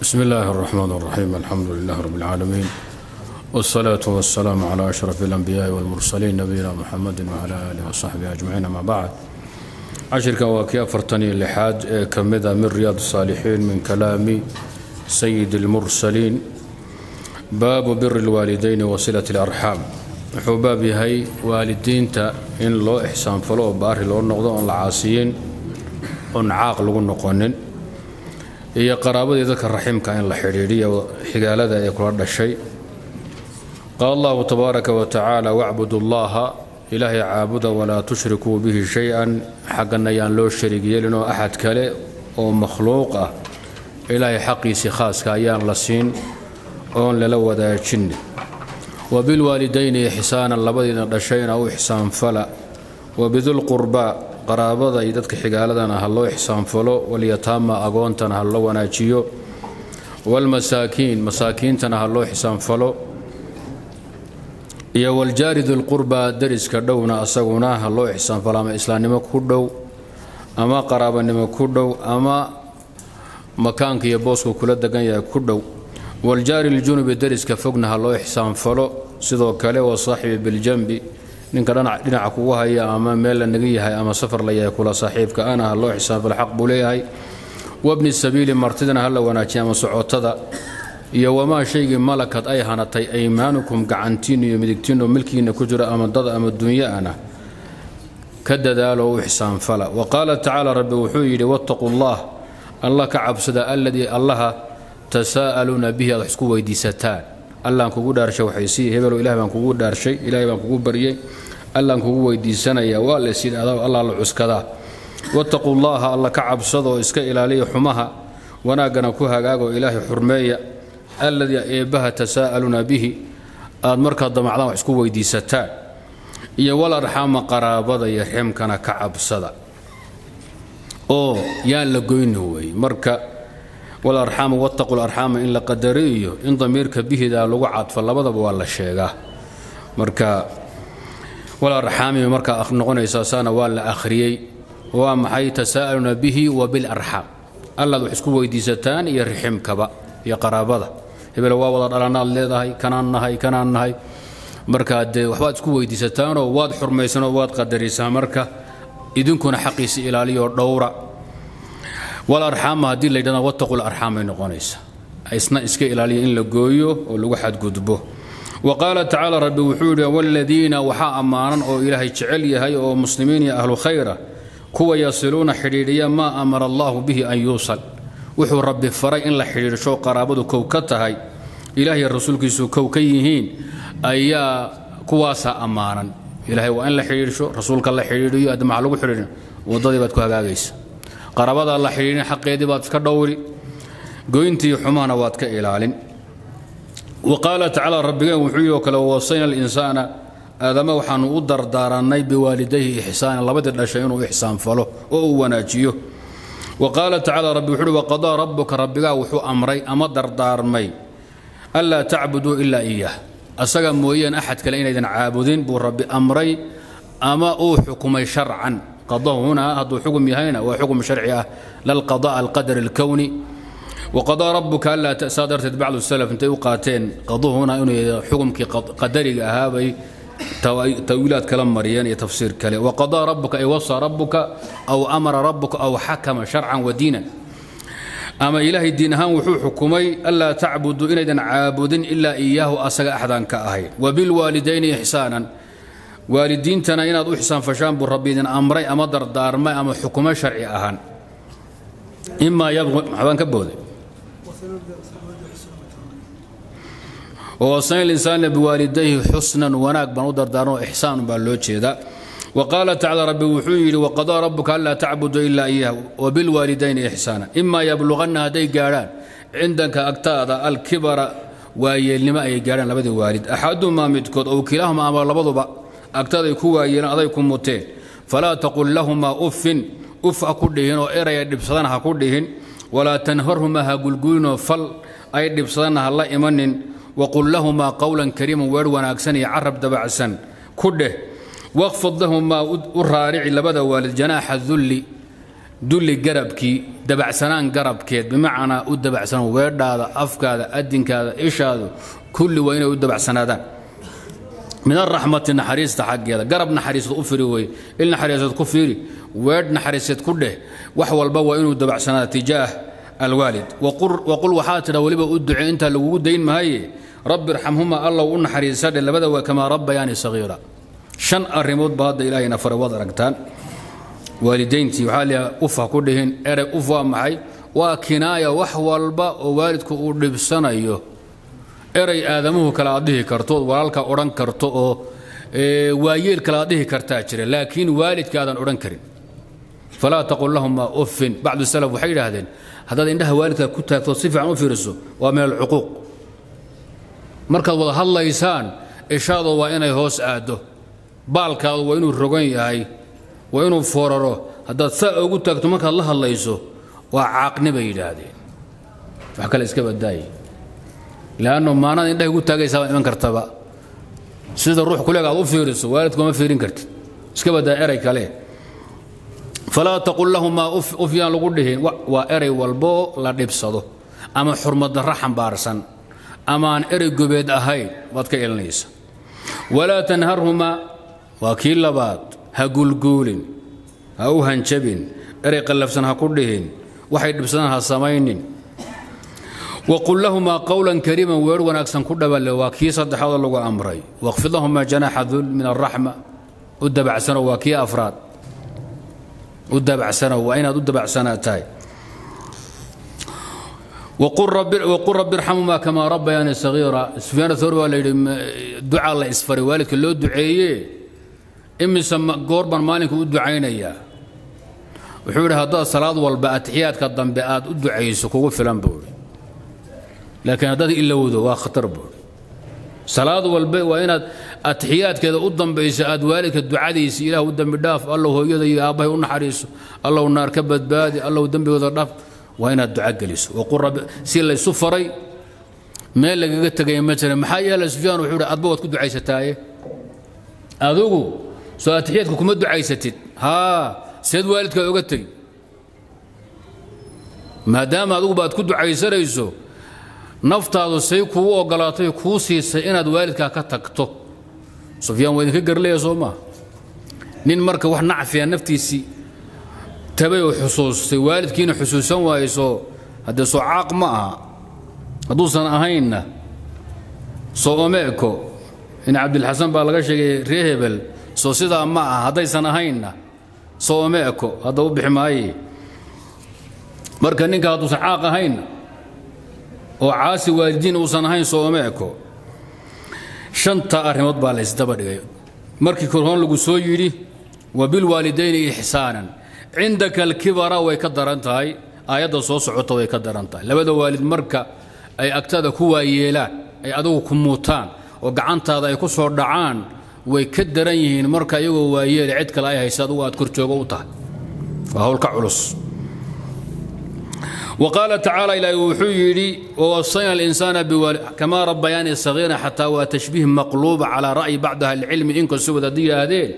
بسم الله الرحمن الرحيم. الحمد لله رب العالمين، والصلاة والسلام على أشرف الأنبياء والمرسلين نبينا محمد وعلى آله وصحبه أجمعين، ما بعد. عشر كواكب فرتني اللحاد كمذا من رياض الصالحين من كلام سيد المرسلين، باب بر الوالدين وصلة الأرحام. حبابي هي والدين تا إن لو إحسان فلو بار لو نقضون العاصيين ونعاق لو نقونن هي قرابة ذكر الرحيم كائن الحريرية وحجالة يقول هذا الشيء. قال الله تبارك وتعالى: واعبدوا الله إلهي عابد ولا تشركوا به شيئا، حق النيان لو الشريك يلنو أحد كله ومخلوقه إلهي حقي سخاس كأيان لسين أون للو ذا يتشن. وبالوالدين إحسانا لبدنا دشين أو إحسان فلا، وبذو القرباء قرابة يدك حجالتنا هلو إحسان فلو، واليتامى أغونتنا هلو وناجيو، والمساكين مساكين تنا هلو إحسان فلو، يا والجار ذو القربى درس كدونا أسقناها هلو إحسان فلا. ما إسلام نما كودو أما قرابة نما كودو أما مكانك يا بوسكو كل دقن يا كودو. والجار الجنوب درس كفقنا هلو إحسان فلو سيدو كالي، وصاحب بالجنب إن كان دناعكوها يا أما ميلا نقيها أما سفر ليا كل صاحبك أنا هلو إحسان فالحق بوليهاي، وابن السبيل مرتدنا هلا وناتيا مسعوتدا، يا وما شيء ملكت أيهنا تي أيمانكم قعنتين يملكتين وملكين كجرة أما الضد أما الدنيا أنا كددا له إحسان فلا. وقال تعالى رب وحوي: واتقوا الله الله كعب سدا الذي الله تساءلون به الحسكو ويدي ستان. الله أنكو دار شيء وحيسي هبلوا إله أنكو دار شيء إله أنكو بريء الله أنكو ويدي سنة يا والسيد الله العسكذا. واتقوا الله الله كعب سدا وإسك إلى لي حمها وناجنا كوها جاجو إله حرمية الذي إيبها تساءلون به المركز ضمعنا وحسكو ويدي ستان. يا ولا رحم قرابة يرحمك أنا كعب سدا أو يا لقين هو مركز والأرحام واتقوا الأرحام إن لقدريه إن ضميرك به دا لوعد فلا بضب ولا شيء مركا والأرحام مركا أخنقون إساسانا ولا أخريي ومحي تساءلون به وبالأرحام الله ذو حسكو ويدي ستان يرحمك با يا قرابة يبلا والله أرانا الليذا هاي كنان هاي كنان هاي مركا دي وحوات سكو ويدي ستان وواد حرميسان وواد قدريسان مركا إذنكونا حقيس إلى لي ودورا. والأرحام هذه اللي دنا واتقوا الأرحام إن غنيس إسنا إسك إلى لي إن لجويو والواحد جذبه. وقال تعالى رب وحوله: والذين وحاء أمانا أو إلهي تعالى هاي أو مسلمين يا أهل خيرة كوا يصلون حريريا ما أمر الله به أن يوصل. وحو رب فري إن لحرير شو قرابته كوكتها هاي إلهي الرسول كيسو كوكيهين أيا كواسا أمانا إلهي وإن لحرير شو رسولك الله حريريا أدم على وحرير وضربت كهجاجيس قرابة الله حرين حقيدي بات كدوري قوينتي حمانا بات كإلالين. وقال تعالى ربنا وحيوك: لو وصينا الإنسان آدم وحن أدر داراني بوالديه إحسانا لبدل شيئا إحسان فله وناجيه. وقال تعالى رب وحيوك: وقضى ربك ربنا وحو أمري أمدر دارمي ألا تعبدوا إلا إياه أسقى مويا أحد كلين إذن عابدين برب أمري أما أوحكم شرعا. قضاء هنا هذا حكم هنا وحكم شرعي للقضاء القدر الكوني. وقضى ربك الا تسادر تتبع له السلف انت وقاتين قضوا هنا حكم قدري هاي تاويلات كلام مريان تفسير كلام. وقضى ربك اي وصى ربك او امر ربك او حكم شرعا ودينا. اما الهي الدين هان وحو حكمي الا تعبدوا ان عابد الا اياه اسغ احدان كاهي. وبالوالدين احسانا والدين تنا يناد إحسان فشان بربي دين أمري أما دردار ما أما حكومة شرعية أهان إما يبغى حبان كبودي. ووصينا الإنسان بوالديه حسنا وناك بنو دردار إحسان باللوتشي ذا. وقال تعالى رب وحوي: وقضى ربك ألا تعبدوا إلا إياه وبالوالدين إحسانا إما يبلغن هدي جاران عندك أكتادا الكبر وهي اللي ما أي جاران لبدي والد أحدهما متكوت أو كلاهما أمر لبضبا أكتر كوا ينا أضيكم متين فلا تقل لهما أف أف أكلهن وإرى يدب صدنها كلهن ولا تنهرهما هاقلقون فل أيدب صدنها الله إيمان وقل لهما قولا كريما ويروان أكسن يعرب دبع السن كله واخفض لهما أرارع لبدا والجناح الذل دل قربكي دبع سنان قرب كيد بمعنى ودبع سنان ويرد هذا أفك هذا أدين كذا إيش هذا كل وين ودبع سنادان من الرحمة النحريس تحق هذا قرب نحريس أفري وي إلنا حريس كفيري ويرد نحريس كله وحول بوا إنه ودبع سناد تجاه الوالد وقل وحاتنا ولبا أدعي أنت لو دين ما هي رب ارحمهما الله وأن حريسات اللي بدأوا كما ربياني صغيرة شن الريموت بهذا إلهي نفر وضرقتان والدينتي وحالها أفا كلهن أرى أفا معي وكناية وحوالبا ووالدك أولب سنة أرى آدمه كالعضيه كرتوض ورالك أوران كرتوض وايل كالعضيه كرتاجر لكن والدك آدم أوران كرين فلا تقول لهم أف بعد السلف وحيل هذين هذا إنها والدك كنت تصفي عنه في رسو ومن العقوق مركز وضع الله إنسان إشاده وإنه يهوس آده بالك هذا وإنه الرقين يهي وإنه فورره هذا تسأل قلت لك تمك الله يسوه وعاقني بيده هذه فحكى الإسكاب الداي لأنه ما أنا إنه قلت لك يسوى إيمان كرتبا سيد الروح كلها قالوا فيرس والدكم ما فيرين كرت إسكاب الداي أريك عليه فلا تقول لهم ما أفيان لقولهن وأري والبو لا نبصده أما حرمة الرحم بارسا أمان إري قبيد أهي باتك إلنيس ولا تنهرهما وكيل لبات هقول أو هنشبين إري قلبسنها كلهن وحيد بسنها سمين وقل لهما قولا كريما ويروان أكسن كل بل وكي صدح هذا اللغة أمري واخفض لهما جناح ذل من الرحمة ودبع سنة وكي أفراد ودبع سنة وأين ودبع سنة تاي وقل رب ارحمهما كما ربياني صغيرة سفيان ثور دعاء الله اسفر والدك اللي دعيه امي سما قربان مالك ودعينيا وحول هذا صلاة والبا اتحياتك الضنبئات ودعيسك وفلان بوري لكن هذا الا وذو واخطر بوري صلاة والبا وين اتحياتك اذا الضنبئيس اد والدك الدعاديس اله والدم داف الله هو يدي اباي ونحريسه الله والنار كبت بادي الله والدم ودرداف وين الدعاء جلس وقل رب سيل السفري ما اللي قلت جاي مثلا محيا لسفيان وحوله أضبوط كل دعاء ستاي أذوقوا سأتحيتكم كم دعاء ستيد ها سيد والدك قلت لي ما دام أذوق بعد كل دعاء سريزو نفط هذا السيق هو قلاطي كوسي سئنا والدك كتكتو سفيان وين كجر لي زوما نين مركب وحنا عفيا نفتي سي تبي حصوص والدكين حسوسا وايسو هذا صعاق معها هدوسا اهينا صومعكو ان عبد الحسن بالغشي ريهبل صوصيدا معها هدايسا اهينا صومعكو هذا وبح معي مركا نينكا هدو صعاق اهينا وعاسي والدين وصن اهين صومعكو شنطة ارهمت باليس دبر مركي كرهون لقو سويري وبالوالدين احسانا عندك الكبر ويقدر أنت هاي آيات صوص عطا ويقدر أنت لبدا والد مركا أي أكتادك هو يلا أي أدوك موتان وقعنت هذا يكسر دعان ويقدر أنهين مركا يو ويلا عدك الآية هيسادوا أتكرتوا قوتها فهو الكعرس وقال تعالى إلى يوحي لي ووصينا الإنسان كما ربياني صغيرا حتى وتشبيه مقلوب على رأي بعدها العلم إنك سوى ذي هذيل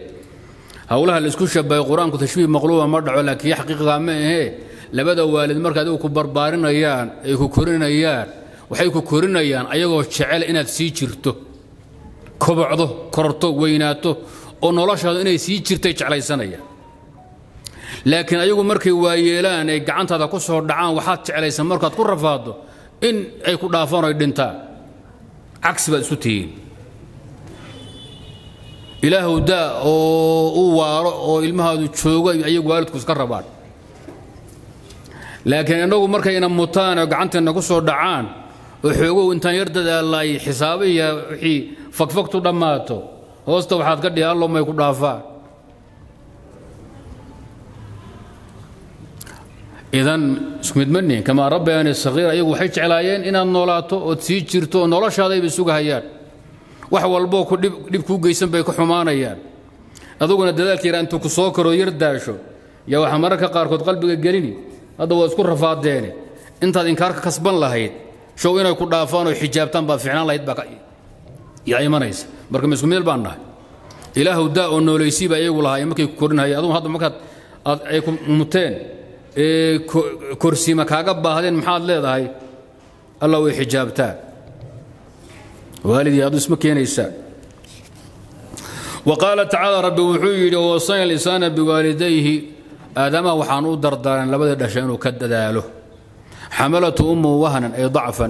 هؤلاء اللي اسكو شبه القرآن كتشبيه مقلوبة مرة لك هي حقيقة ما هي لبدا والد مركا دوكو بربارين ايان ايكو كورين ايان وحيكو كورين ايان ايغو شعال اناد سي جرتو كبعضو كرتو ويناتو ونولاشادو اني سي جرتي جعليسان ايان لكن ايغو مركي وايلان اي قعنتادا كسو دعان وحاد جعليسان مركا تكون رفاضو ان ايكو دافانو دنتان عكس با اسو تيين إله دا أو وارو أو المهادو تشوغو أيوة والدك سكربان لكن أنو مركي أنا موتان وقعنت أنا كسر دعان وحيوغو أنت يردد الله حسابي حي فكفكتو دماتو هوستو حد قدي الله ما يكون دافع إذن سكمد مني كما ربياني الصغير أيوة حيش علايين إن النولاتو وتسيج شيرتو نولاش هذا بسوق هيان wax walbo ku dib ku geysan bay ku xumaanayaan aduguna dadaalkiira inta ku soo karo yar daasho ya waxa mararka qaar kood qalbiga galini hada waa isku rafaadeene intaad inkaarka kasban lahayd show inay ku dhaafaan oo xijaabtan ba fiicnaan lahayd baqa yaa imanaysa marka misku meel baan nahay ilaahu daa oo nooleeysiba ayagu lahaay markay ku korinay aduu hada markaad ay ku muteen كرسي مكاغا باهدين محاد ليداي الله وي حجابتا والدي ادو اسم كينيسا. وقال تعالى ربي وحيد ووصينا الانسان بوالديه ادم وحانو دردارن لبدا دشين وكدداله حملته امه وهنا اي ضعفا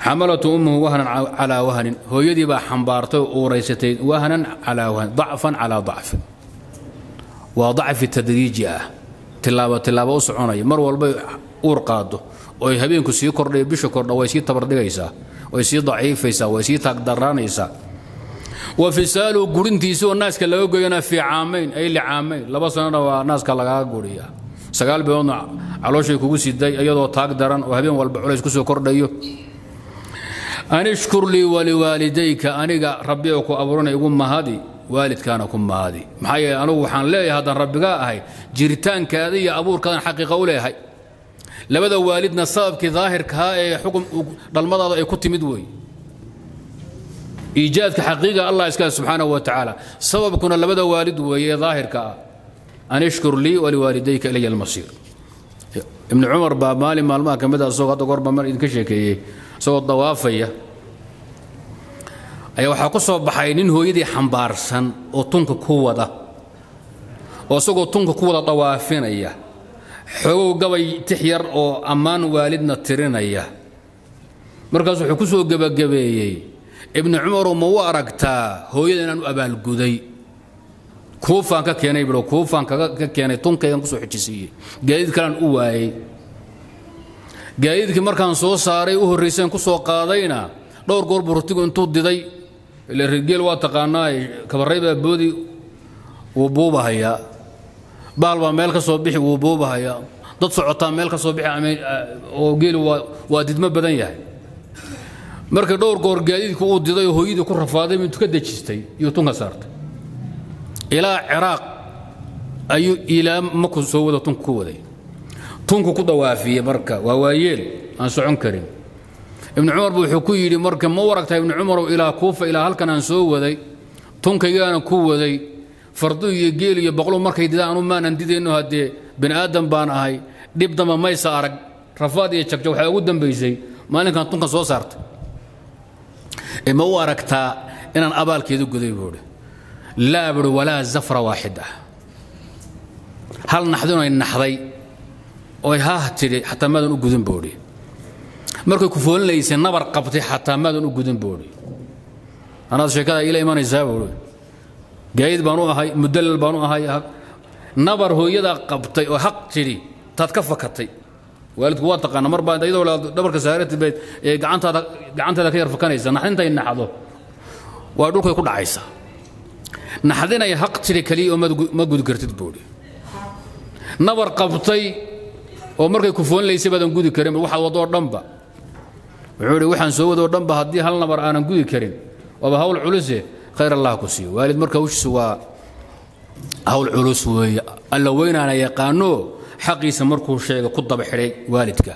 حملته امه وهنا على وهن هو يدي با حنبارته وريستين وهنا على وهن ضعفا على ضعف وضعف التدريجي تلاوة تلاوة وسعوني مر والبي ورقاده ويهبين كسي كردي بشو كرد ويسي تبرديسا ويسي ضعيفيسا ويسي تقدرانيسا وفسالو قرنتيسو الناس كلاو جينا في عامين اي لعامين لبصنا وناس كلاغا قريا سقال بيون علوشي كوسي داي ايضا تقدران وهبين والبعوليس كسو كرديو أن اشكر لي ولوالديك أنيقا ربيعك أبرونا يقوم مهادي والد كان كم هذه محيا أنا وحن لي هذا ربي هاي جريتان كذي يا أبور كان حقيقة ولا هاي لبدا والدنا صاب كظاهر كهاي حكم بالمضى كنت مدوي إيجاد كحقيقة الله يسكال سبحانه وتعالى سبب كنا لبدا والد وهي ظاهر كا أن اشكر لي ولوالديك إلي المصير ابن عمر باب مالي مال ما كان بدأ صوغة قرب مال كشكي صوغة ضوافية ayaa waxa ku soo baxay nin hooyadii xambaarsan oo tunka ku wada oo isagoo tunka ku wada dawaafinaya xoog gabay tixyar oo ammaan waalidna tirinaya markaas wuxuu ku soo gabagabeeyay ibn umar oo ma aragtaa hooyadan aanu abaal guday kuufan ka keenay biro kuufan ka keenay tunkayan ku soo xijisiyay gaadiid kalan u waayay gaadiidkii markaan soo saaray u horeysan ku soo qaadayna dhowr goor burtigu intuu diday إلى الرجال واتقاناي كبريبة بودي وبوبا هيا بالبا مالك صبيح وبوبا هيا ضد سعطان مالك صبيح عمي وقيل وادد ما بدن ياهي مركز دور قور قايد كود ديضا يهويد وكل رفاضي من تكدد شيستي يوتونها صارت إلى عراق أي إلى مكو سوودة تنكو ودي تنكو كود وافية مركز ووايل عن سعون كريم ابن عمر بوحكوي لي مركب ما ورقتها ابن عمر والى كوفه الى هلكن ان سو وداي تونكيانا كو وداي فردو يجيل يبقلو مركي ديدان ما نديدينو هدي بن ادم بان اهي ديب دم ما يسارق رفاد يا جقجو waxay ugu dambeysay maalinkan tunka soo saarta ee ma waraqta inaan abaalkeedu guday boode laa bur wala zafra waahida hal naxduna in naxday oo haatiri hatta madan u gudin boode markay ku foolnaysa nabar qabtay hatta maadan u gudan boori ana sheekada ilaa iman isaabo gaayid baanu ahay mudallal baanu ahay nabar hooyada qabtay oo xaq jiri taad ka fakatay waalidku waa taqaan mar baan ayadoo dhabarka saarati bayt ee gacantada ka yar fakanaysa naxinta in naxdo waa dhulkay ku dhacaysa naxdina ay xaq jiri kali oo ma gud gartid boori nabar qabtay oo markay ku foolnaysa badan gudi karin waxa wado dhanba وعوري وحن سوده ودنبه هدي هل نمر انا غودي كرين وبا هول علوسه خير الله كسي والد مركه وش سوا هول علوس ويا الله وين انا يقانو حقي سمركو شيغه كدب خري والدك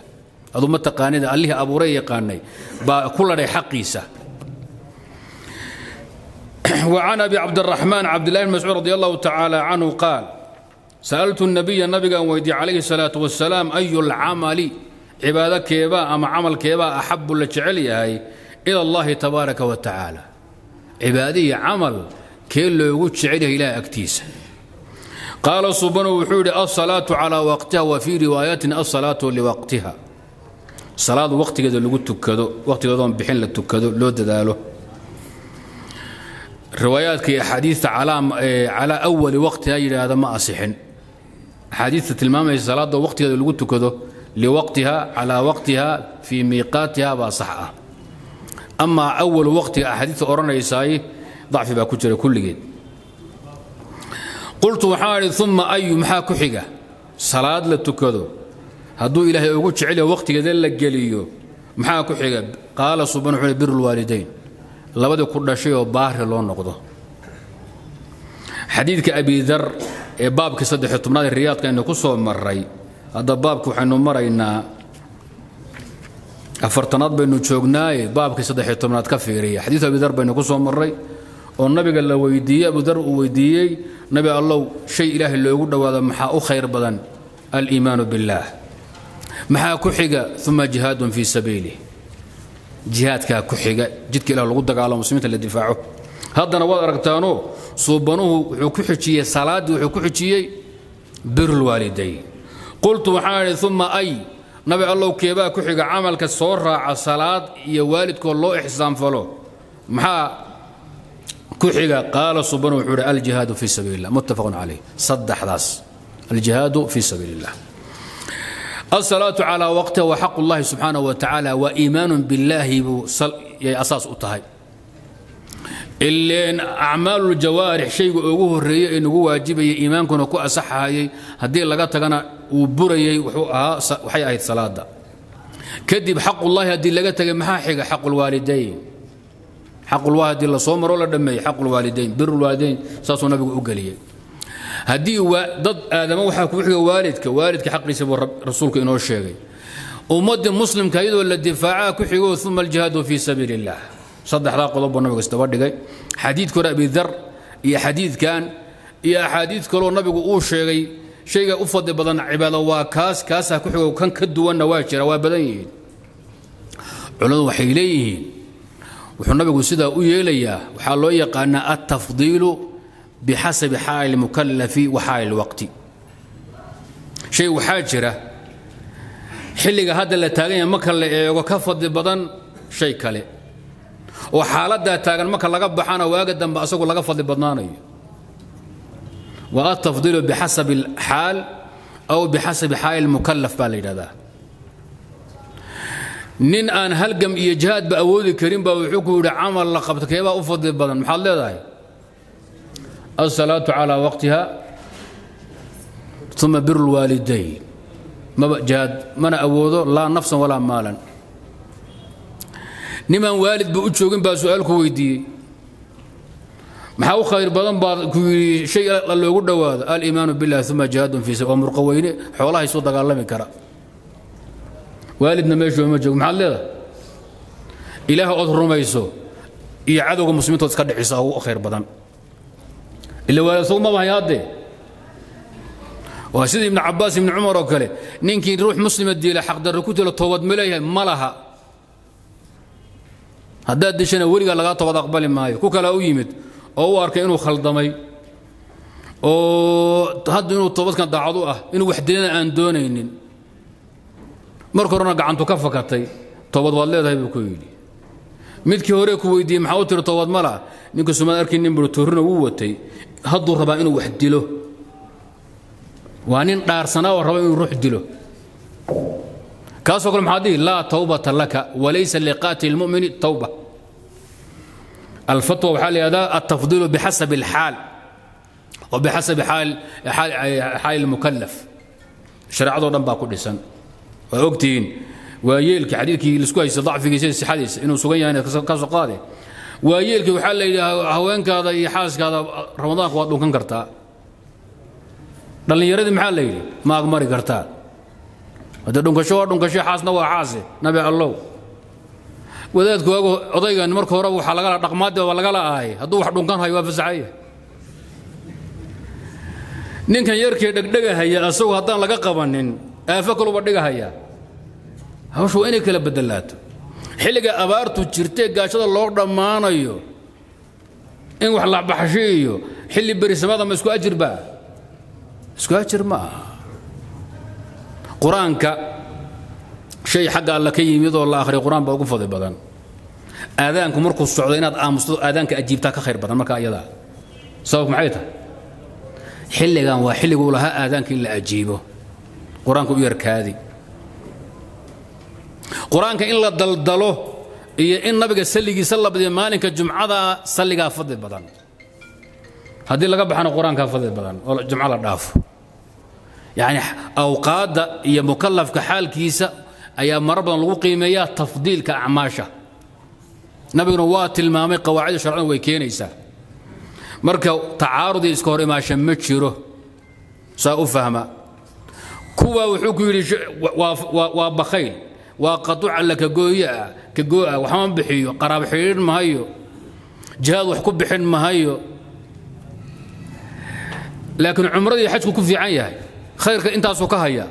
ادو ما تقانيد الله ابو ري يقاني با كلري حقيسه. وعن ابي عبد الرحمن عبد الله بن مسعود رضي الله تعالى عنه قال سالت النبي ويدي عليه الصلاه والسلام اي العمل عبادة كيبا أما عمل كيبا أحب لجعليها إلى الله تبارك وتعالى عبادية عمل كيلو يقول شعيره إلى أكتيس قال سبحانه وحوله الصلاة على وقتها وفي روايات الصلاة لوقتها صلاة وقت كذا اللي قلت كذا وقت كذا بحين لتكذا لو داله روايات كي حديث على أول وقتها إلى هذا ما أصحن حديثة المامة الصلاة وقت كذا اللي قلت كذا لوقتها على وقتها في ميقاتها باصحة أما أول وقت أحاديث أورانا يساي ضعف باكوتر كل جد قلت وحاري ثم أي محاكو حقة صلاة لتكذو هدو إلهي أقولش عليه وقت جدل لك جليو محاكو حقة قال سبحانه وتعالى بر الوالدين لابد كل شيء وباهر لون نقضه حديث كأبي ذر باب كصدح الطمناد الرياض كأنه قصوا مرّي هذا بابك وحنو مرينا أفرتنات بينو تشوغناي بابك صدح التمرات كفيرية حديث أبي ذر بينو كسوة مري والنبي قال له ويدي أبو ذر ويدي نبي الله شيء إله اللي يقول له هذا محاء خير بدن الإيمان بالله محا كحيقة ثم جهاد في سبيله جهاد كا كحيقة جدك إلى الغدق على المسلمين الذي دفاعه هذا نواد أرقتانو صوبانوه وحكوحيشية صلاة وحكوحيشية بر الوالدين قلت وحاني ثم أي نبي الله كيبا كحيقة عملك الصورة على صلاة يا والدك الله إحسان فلو محا كحيقة قال صوبانوه وحوري الجهاد في سبيل الله متفق عليه صدح راس الجهاد في سبيل الله الصلاة على وقته وحق الله سبحانه وتعالى وإيمان بالله أساس أطهي اللي أعمال الجوارح شيء أقوه الرئي إنه واجبي إيمان كنا كو أصحى هذه لقطة كنا وبري وحي آية صلاة كذب حق الله هذه لقطة محاحق حق الوالدين حق الوالدين لا صومر ولا دمي حق الوالدين بر الوالدين أساس النبي أقليه هدي ضد آدم وحا كوحي والدك حق يسب رسولك إنه الشيخي ومد مسلم كايد ولا الدفاع كوحي ثم الجهاد في سبيل الله صدح لا قلوب النبي استوردقي حديث كنا أبي ذر يا حديث كان يا حديث كلو النبي أو شيخي شيخ أفضل بدن عبادة وكاس كاسها كوحي وكان كدوا النواشر وابدين علو حيليه وحنا النبي سيدا ويليا وحالو يقان التفضيل بحسب حال المكلف وحال الوقت شيء وحاجره حلقه هذا اللي تاغن ما كان وكفض بدن شيء كله وحالده تاغن ما كان لغا بخانا واغا دنب اسغو لغا فضل بدنانيه والتفضيل بحسب الحال او بحسب حال المكلف باليدا نين ان هلقم اجهاد باود الكريم با وحو عمل لقبت كيبا افضل بدن ما خليداي الصلاة على وقتها ثم بر الوالدين ما جاد من أوضه لا نفسا ولا مالا نمن والد بأجوجين بسؤال كويدي محاو خير بدن شيء اللي يقول هذا الإيمان بالله ثم جهاد في سبيل أمر قويين حولها يصدق الله من كرا والدنا ما يجوا محل إله أطهر ما يسوء يعادوا المسلمين تسكر عيسى خير بدن اللي ورثوه ما هياده وسيدي ابن عباس ابن عمر وكله نينكي نروح مسلم الديله حق دركوت ولا توض مليها ما لها هدا دشنا ورقه لغا توض اقبل مايو كو كلا او يمد او اركا انو خلدمي او هاد انو توبد كان داعدو اه انو وحدينا ان دونينين marka horena gacantu ka fakatay toobad wad leedahay buu ku yiri midkii hore ku weydiiyay maxaa u tiri toobad ma laha ninka suman arkin nimbu turna uu watay هادو ربا إنه واحد ديله وانين دارسنا وربا إنه روح ديله كاسو كلهم هذه لا توبة لك وليس لقاتل المؤمن توبة الفتوى بحال هذا التفضيل بحسب الحال وبحسب حال المكلف شرع هذا ربا كل سنة وأوكتين ويلك حديثك الاسكواي ضعف في جنس حديث إنه سويا أنا كاسو قاضي ويلك وحال هوانك هذا يحاسك هذا رمضان قوات لو كان كرتا دليل يريد محل ليلي ما اغمر كرتا هذا دونك شو حاسنا وحاسي نبي الله وذاتك اضيق ان مركو ربو حلقه رقمات ولا هاي هذو واحد دونك هاي وافزعيه نين كان يركي دغدغه هيا اسو هدان لغا قبانين افكلو بدغه هيا هوشو اني كلا بدلاتو xiliga abaartu jirtay gaashada loo dhamaanayo in wax la baxshiyo xilli barisamada ma isku ajir baa isku ajir ma quraanka shay xaq alla ka yimid oo la akhriyo quraan baa ugu fadhi badan aadaanku markuu socdo inaad aamusto aadaanka ajiibta ka khayr badan marka ayada sabab maxay tahay xiligan waa xiligu laha aadaanka in la ajiibo quraanku u yarkaadi قرآن كإن لا دلدله إن نبي السلّي يسلّى بدي مالك الجمعة ذا سلّي قافض البدن هذه اللي قبحنا قرآن قافض البدن الجمعة لا داف يعني أوقات يا مكلف كحال كيسة أي مربنا الوقيمية تفضيل كأعماشة نبي نوات المامي قواعد شرعنا ويكينيسة مركو تعارض يسكوري ما شمتشيره سأفهمه كوا وحكي وبخيل وقطوع لك قوية كقوة وحمام بحيو قراب حيرين ما هيو جهاد وحكوب بحين ما هيو لكن عمري حتكون في عينها خيرك أنت أسوقها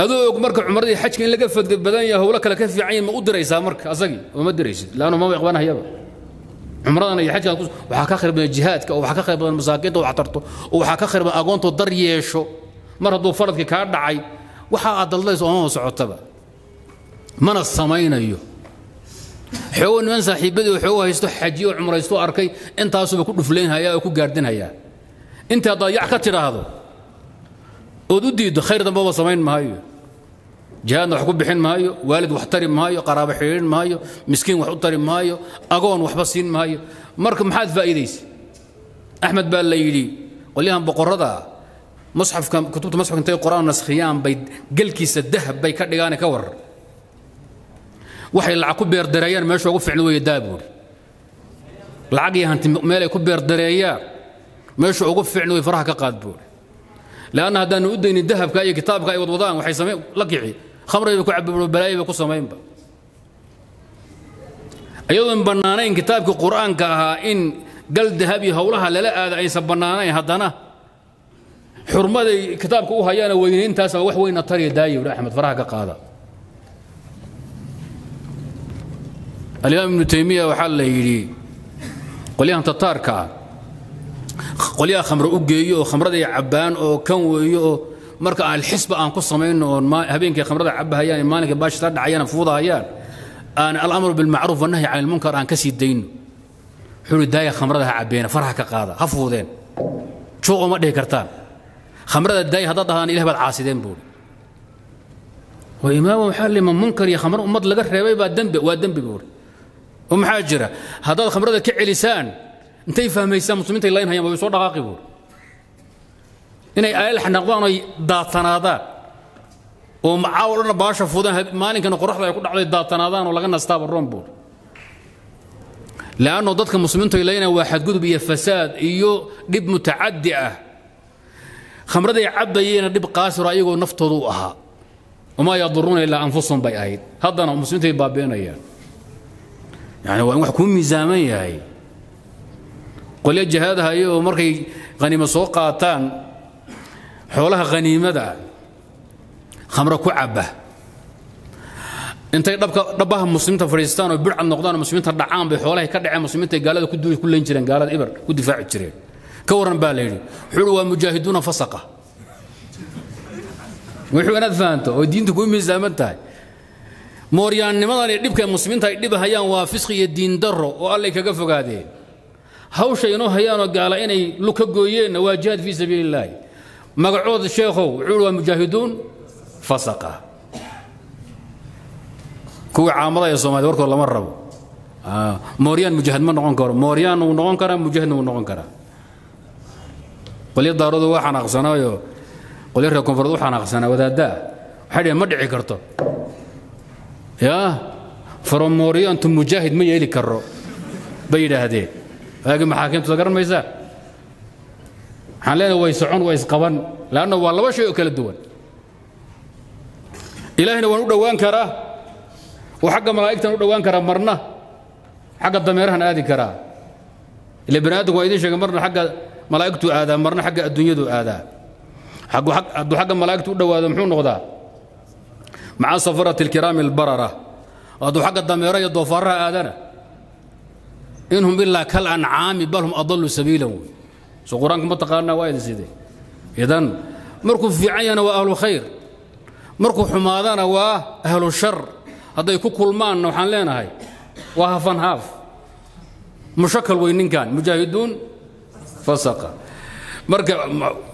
أذوق مرك عمري حج كين لقى فد بدنيا هو لك كيف عين ما أدري سامرك أزقي وما أدريش لأنه ما يقبلنا هيبا عمرنا يحج هذا وحكى خير من الجهات وحكى خير من المساكين وعطرته وحكى خير من أقونته الضريشو مرة دو فرض كار دعي وحاد الله يسوعه سعطبه من الصمين أيه حيوان من صاحبه وحوه يستوح حجي وعمره يستوح أركي أنت أصبح كل فلين هيا وكل جاردين هيا أنت ضيع كتير هذا ودودي خير ده بابا صمين مهايو جهان حكوب بحين مهايو والد وحترم مهايو قرابة حين مهايو مسكين وحترم مهايو أقون وحبصين مهايو مركب محاد فائديس أحمد بال ليلي وليهم بقرضها مصحف كتبت مصحف كنتي قرآن نسخيان بيد قلكيس الذهب بيكاد لقانا كور وحي العقوب بير دريان ماشي وقف فعلوا يدابور العقية هنت مالي كبير دريان ماشي وقف فعلوا يفرح كقادبور لأن هذا نودين الذهب كأي كتاب كأي وضوضان وحي سمي لقيعي خمر يكعب بلاي بكو سمين با أيضا بنانين كتاب القرآن كها إن قل ذهبي هولها لا هذا أي سبنانين هدانا حرمة كتابك وهيانا وينين تاسا وحوين الطريق داي ولا أحمد فرح كقادا الإمام ابن تيمية وحل يجي قل يا تطاركا قل يا خمر أوجيو خمر ذي عبان أو كويو مركا الحسبة أن قصة منه ما هبينك يا خمر ذي عبها يعني مالك باش ترد عيان فوضى يعني أنا الأمر بالمعروف والنهي عن المنكر أن كسي الدين حلو الداية خمر ذي عبينا فرحك قاضى هفوضين شو ما ده كرتان خمر ذي الداية هذا إله بالعاصدين بول وإمام حل من منكر يا خمر أمض لقرة ويبقى الدنب والدنب بول ومحاجرة هذا الخمر هذا كعي لسان انت يفهم يسام مسلمين تي لاين هي ما بيسوى دقاقبور اني الحنا قضانا داتنادان ومعاورنا باشا فودان مالكنا قرخدا يكو دحلي داتنادان ولا نستاب الرومبور لانه ضدك المسلمين تي لاين واحد قدب يا فساد ايو دب متعدئه خمر هذا يعبينا دب قاسر ايغو نفتودو اها وما يضرون الا انفسهم بايد هذا المسلمين تي بابينيا يعني وأن حكومة ميزانية هاي قل الجهاد هاي ومركي غنيمة سوقاتان حولها غنيمة دا خمرة كعبة أنت ربها مسلمين فريستان وبرع النقدان مسلمين تردعان بحولها كدعي مسلمين قالوا كدوا كل إنجيل قالوا إبر كدفاع الجرير كورن باليري حلوة مجاهدون فسقة وحنا فانتو ودين تكون ميزانية موريان نمضان يدبك المسلمين تا يدب هيان وافسق يدين درو والله كقف قاده هوش ينو هيان وقال إني لكجوين واجهاد في سبيل الله مقعود الشيخو علو مجاهدون فسقه كوع عامضة يا صومال ورك والله مرة موريان مجاهد من نقنكر موريان ونقنكر مجاهد ونقنكر قل يضارو ذو حنا قصنايو قل يركون فرضو حنا قصنا وذا دا حد مدعي كرتو يا فرموري أنتم مجاهد ما يلي كرو بيدا هذه هاجم حاكم تذكر ما يزال حالنا ويسعون ويسقون لأنه والله وش يأكل الدول إلهنا ونودوان كرا وحق ملائكتنا ونودوان كرا مرنا حق الضميرنا هذه كرا اللي بنادوا ويديش مرنا حق ملائكته هذا مرنا حق الدنيا ذو هذا حق ملائكته ودوا محون غدا مع صفرة الكرام البررة وضو حق الضميرة يضو فرها آدنا إنهم إلا كالأنعام بل هم أضلوا سبيلهم سو قرآنكم متقارنا وايد سيدي إذن مركو في عينا وأهل الخير مركو حمادانا وأهل الشر هذا يكون كل ما أنه حنلينا هاي وهفن هاف مشكل وين كان مجاهدون فسقا مركو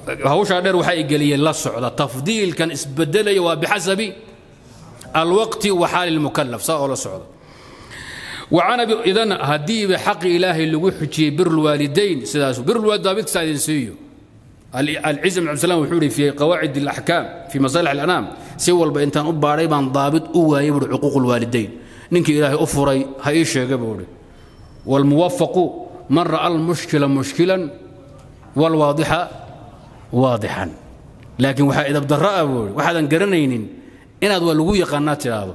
هوش عدير وحي قليل الله السعودة تفضيل كان اسبدلي وبحسب الوقت وحال المكلف صلى الله عليه وسلم وعن إذن هدي بحق إلهي اللي وحجي بر الوالدين سداسو بر الوالدين سادين سيو العزم عبد السلام وحوري في قواعد الأحكام في مصالح الأنام سوى البنتان أبا ريبان ضابط أواي حقوق الوالدين ننكي إلهي أفري هايشي قبولي والموفق من رأى المشكلة مشكلا والواضحة واضحا لكن وحا إذا بدراء أبولي وحدا قرنينين إن هذا لغو يقنات هذا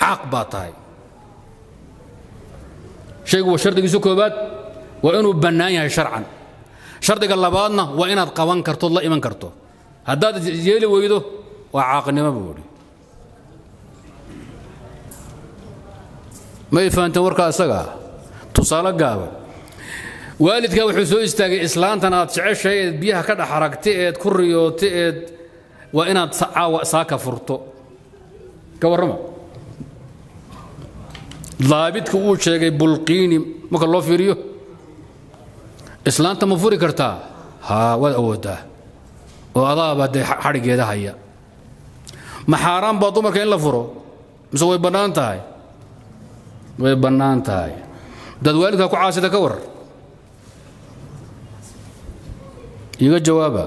عاقباتاي شيء وشرط يسوق بعد وإنه بناية شرعا شرط قال لبعضنا وإن القوان كرتو الله إيمان كرتو هداد يلي ويده وعاقن مبوري ما يفهم توركا سجا تصالق قابل والدك وحسو استاغي اسلامتان اد جعشاي بيها كدا حركتي اد كوريوتي اد وا اناد ساكا فرتو كورما ضابطك او شيغي بلقيني مكا لو فيريو اسلامتا ما فوري كرتا ها وا اودا واضا باد حرغيدا هيا ما حرام با دمرك ان لا فرو مسوي بنانتاي وي بنانتاي دد والدك كو عاصده كور يجا جوابه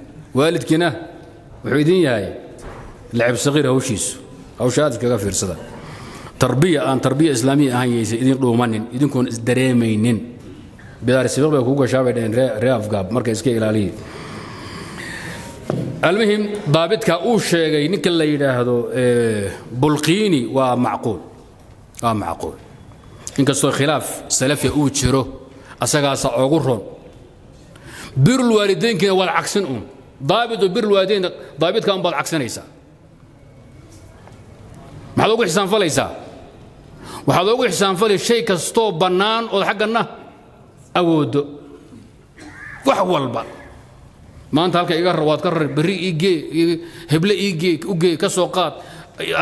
والدكنا وحيدين هاي لعب صغير هوشيس او شادك غفير صدا تربيه ان تربيه اسلاميه هي اذن دومانين اذن كون دريمينين بدار سبب كو غشابه دين رياف غاب marka iska ilaaliye المهم ضابطكا او شيغاي نك لا يراهدو بلقيني ومعقول معقول inkastoo khilaaf salafi uu jiro asagaas ugu roon birul waalideenka wal aqsan daabidu birul waalideen daabidka bal aqsanaysa maxaa ugu xisaan falaysa waxa ugu xisaan falay shay kasto banaan oo xaqana awoodo wax walba maanta halka iga rawaad ka rar bari iige hebla iige uge ka soo qaad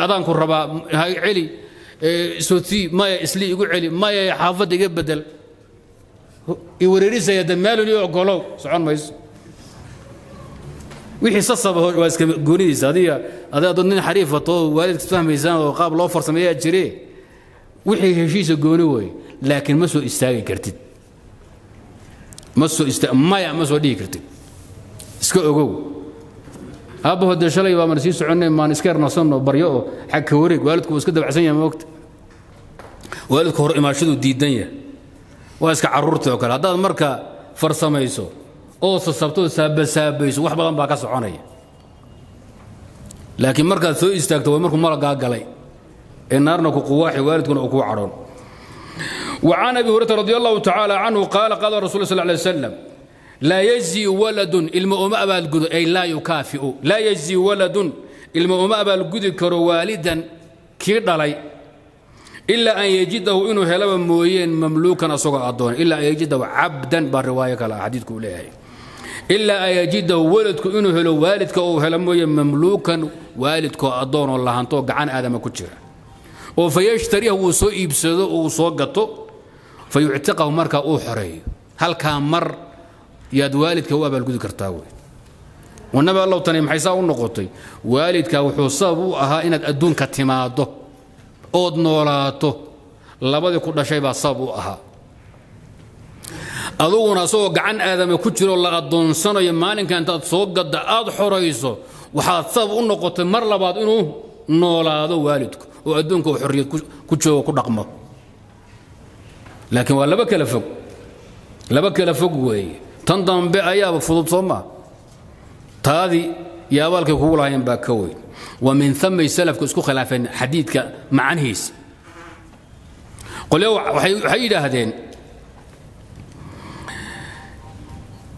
adaan ku raba hay cili سوتي ما يسلي يقول علي ما يحافظ يقبل يوريري سيد ماله لي يقولوا سبحان ما يس ويحي صصب واسك قونيس هذه اظن حريفه طول والدك فهم ميزان وقاب لو فرصه ما يجري ويحي هشيس قونوي لكن ما سو استاغي كرتد ما سو است ما يا ما سو دي كرتد اسكو اوغو أبوه الدشلي ومرسيس عنه ما نسكر نصنا بريقه حك ورق والدك وسكده بعسيني ما وقت والدك هو ما شدوا دي الدنيا واسك عرورته وكل هذا المركب فرصة ما يسوي أوصل سبتو سب يسوي واحد بلام باكس عناية لكن مركب ثو يستكتوه مركب مرة قاعد عليه النار نكو قواحي والدك نكو عرون وعن أبي هريرة رضي الله تعالى عنه قال قال رسول الله صلى الله عليه وسلم لا يجزي ولد المؤمن بالجد أي لا يكافئ لا يجزي ولد المؤمن بالجد كروالدا كيرلي إلا أن يجده إنه هلبا موين مملوكا صغا أدون إلا أن يجده عبدا بالرواية كلا حديث كلها إلا أن يجده ولدك إنه هلو والدك أو هلبا موين مملوكا والدك أدون والله أنطوق عن آدم كتشرا وفيشتريه وسوء يبسده وسوقته فيعتقه مركا أوحري هل كان مر يا والدك هو بالجود كرتاوي والنبي الله تعالى محيصا ونقطي والدك وحصابه اها ان ادون كتماده اود نولاته لبدي كل شيء باصابه اها اظن سوق عن ادم كجر الله ادون سنه يمالين كانت سوق قد اد حريصه وحصاب ونقطي مر لباد انه نولاده والدك وادونك حريه كجو كدقمه لكن ولا بك لفق لبك لفق وي تنضم بأياب فضوط صمّة تادي يا والك يقول عين باكوي ومن ثم يسلف كسكو خلافين حديد مع انهيس قل يو حيد هدين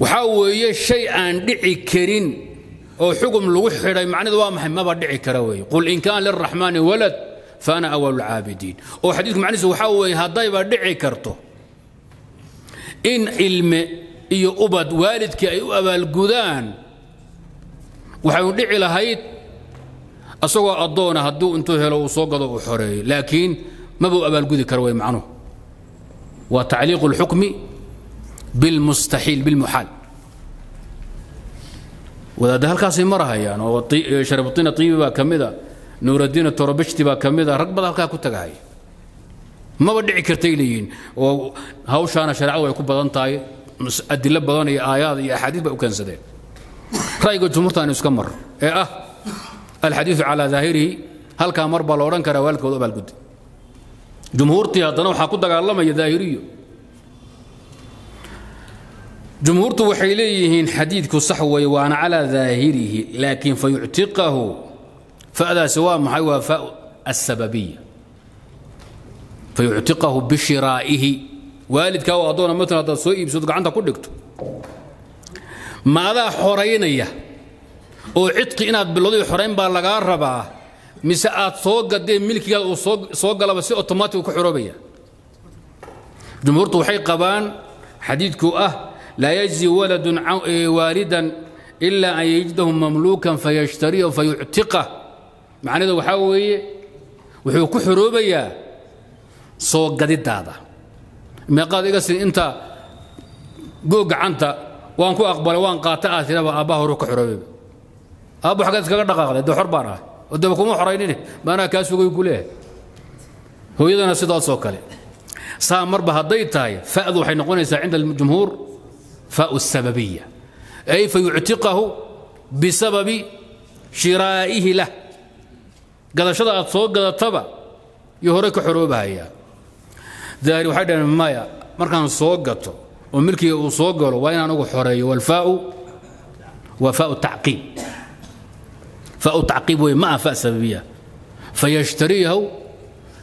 وحاوي شيئا دعي كرين أو حكم لوحي معنى ذوامح ما بدعي كراوي قل إن كان للرحمن ولد فأنا أول العابدين وحديثكم عن وحاوي هضايبا دعي كرته إن علم إيو أبد والدك أيو أبا القدان وحيودعي لهايد أسوى أضونا هدو انتوه لو صوقظوا وحري لكن ما بو أبا القدي كروي معنه وتعليق الحكم بالمستحيل بالمحال وإذا ده الكاسي مرها يعني شرب الطين الطيب بقى كمذا نور الدين التربشتي بقى كمذا رقبة هكا كنت قاعي ما بدعي كرتيليين وهوش أنا شرعوا يكون بضنطاي أدلة بضن يا آيات يا أحاديث بقوا كنسدين رأي قلت مرتان يسكمر إيه الحديث على ظاهره هل كان مربى لوران كروالك وضبع القد جمهور تيادنا وحاقود قال الله ما يظاهريه جمهور توحيليهن حديثك الصحوي وأنا على ظاهره لكن فيعتقه فأذا سواء محيوى السببية فيعتقه بشرائه والدك وأضونا مثل هذا السوء بصدق عندك كلكته ماذا حرينيه او عتق اناد بلودي حرين با لغا ربا مس اد سو غدي ملكي او سو غلبا سي اوتوماتيك كو خروبيا جمهورته waxay qabaan xadiidku ah la yajzi waladun walidan illa an yajdahu mamlukan fayashtariya fayu'tiqa macnaheedu waxa weeye wuxuu ku xoroobayaa soo gadidaada meeqaad iga sin inta goog gacanta وأن كو أقبل وأن قاطعة ثلاثة أباه روك حرابي أبو حقاتك كذا دقاقة ده حربانة قدامكم محرينين ما أنا كاسوق يقول إيه هو إذا أنا صداع سوكلي سامر بهضي تاي فأذو حينقون عند الجمهور فأو السببية أي فيعتقه بسبب شرائه له قد شرع صوق قد طبع يهرك حروبها هي ذاري وحدا من مايا مركان صوق قطو وملكي وصوغر وين انا حري والفاء وفاء التعقيب فاء التعقيب وما فاء سببيه فيشتريه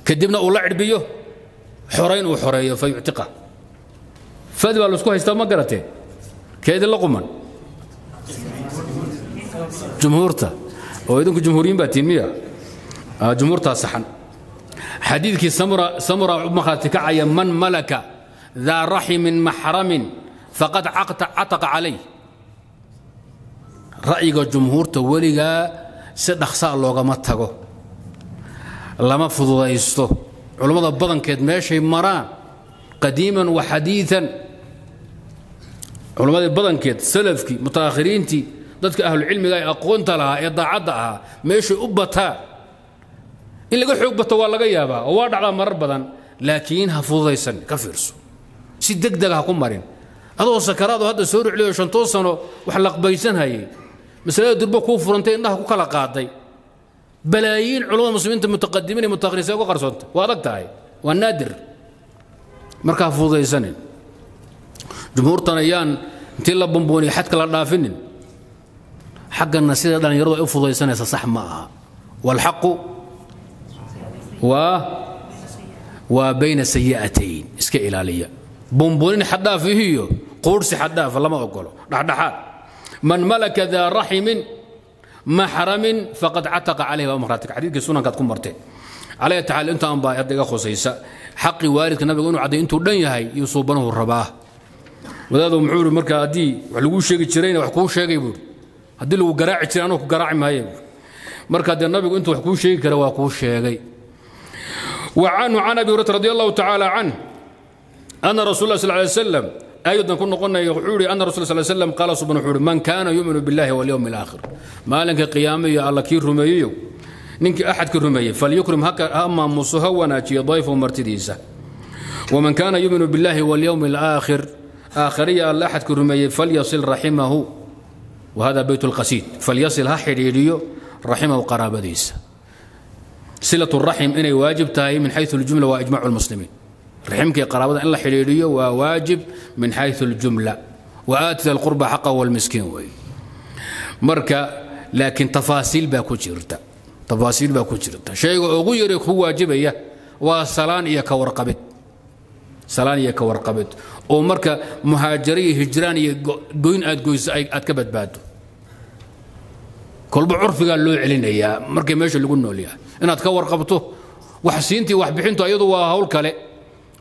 كدبنا ولعب بيه حرين وحريه فيعتقه فدوا الاسكو هيستا ما قرته كيد اللقمن جمهورته ويدنك جمهوريين باتيميه جمهورته صحن حديثك سمره ام خالتك عيا من ملك ذا رحم محرم فقد عتق عليه رأي الجمهور تولي سدخسا لوغا ماتاغو لما فضوضايستو علماء بدن كيد ماشي مران قديما وحديثا علماء بدن كيد سلفكي متاخرينتي ضدك اهل العلم لا اقونت لها اضاعتها ماشي ابتها اللي قال حقبته ولا لغا يابا وادعا مر بدن لكنها فضوضايسن كفيرسو si degdeg ah ku marin adoo sakaraad hadda soo rucliyo 5 sano wax la qabaysan hayay mas'alada durba ku furantay indhaha ku kala qaaday balaayin culumada muslimiinta mutaqaddimiin iyo mutaqakhirisiin uga qarsoontay waa adag tahay waa naadir marka fuudaysanay jumhuurtan ayaan intii la bamboonay xadka la dhaafinin xaqna sida dhalinyaradu ay u fuudaysanaysa sax ma aha wal haqu wa bayna sayyi'atayn iska ilaaliya بومبولين حدا فيه قرص حدا فلا ما أقوله من ملك ذا رحم محرم فقد عتق عليه ومراتك حديث قصونا قد مرتين عليه تعالى أنت أنبا يدك خصيصا حق والدك النبي يقولون عدي أنتو الدنيا هاي يصوبنه الرباه وذا معور مركا دي وحلقوه شيء تشرين وحكوه شيء يقول هدي له قراع تشرين وقراع ما يقول مركا دي النبي يقول أنتو حكوه شيء كرا وحكوه شيء وعن أبي هريرة رضي الله تعالى عنه أن رسول الله صلى الله عليه وسلم أيضا كنا قلنا يحوري أن رسول الله صلى الله عليه وسلم قال سبحانه وتعالى من كان يؤمن بالله واليوم الآخر ما لك قيامي يا الله كير رميو نك أحد كير رميو فليكرم هكا أما مصهونا تي ضيف مرتديسة ومن كان يؤمن بالله واليوم الآخر آخرية الله أحد كير رميو فليصل رحمه وهذا بيت القصيد فليصل حريريو رحمه قرابديسة صلة الرحم إني واجب تاي من حيث الجملة وإجماع المسلمين رحمك قرابة الله حريرية وواجب من حيث الجملة وآت ذا القربى حقه والمسكين وي مركا لكن تفاصيل باكو جرتا تفاصيل باكو جرتا شيء غيرك هو واجبية وصلانية كورقبت صلانية كورقبت ومركا مهاجرية هجرانية قوين أتقويس أتكبت بادو كل بعرف قال له يعلن إياه مركا ماشي اللي قلنا له إن أتكورقبته وحسينتي وحبحنته أيضا وهول كالي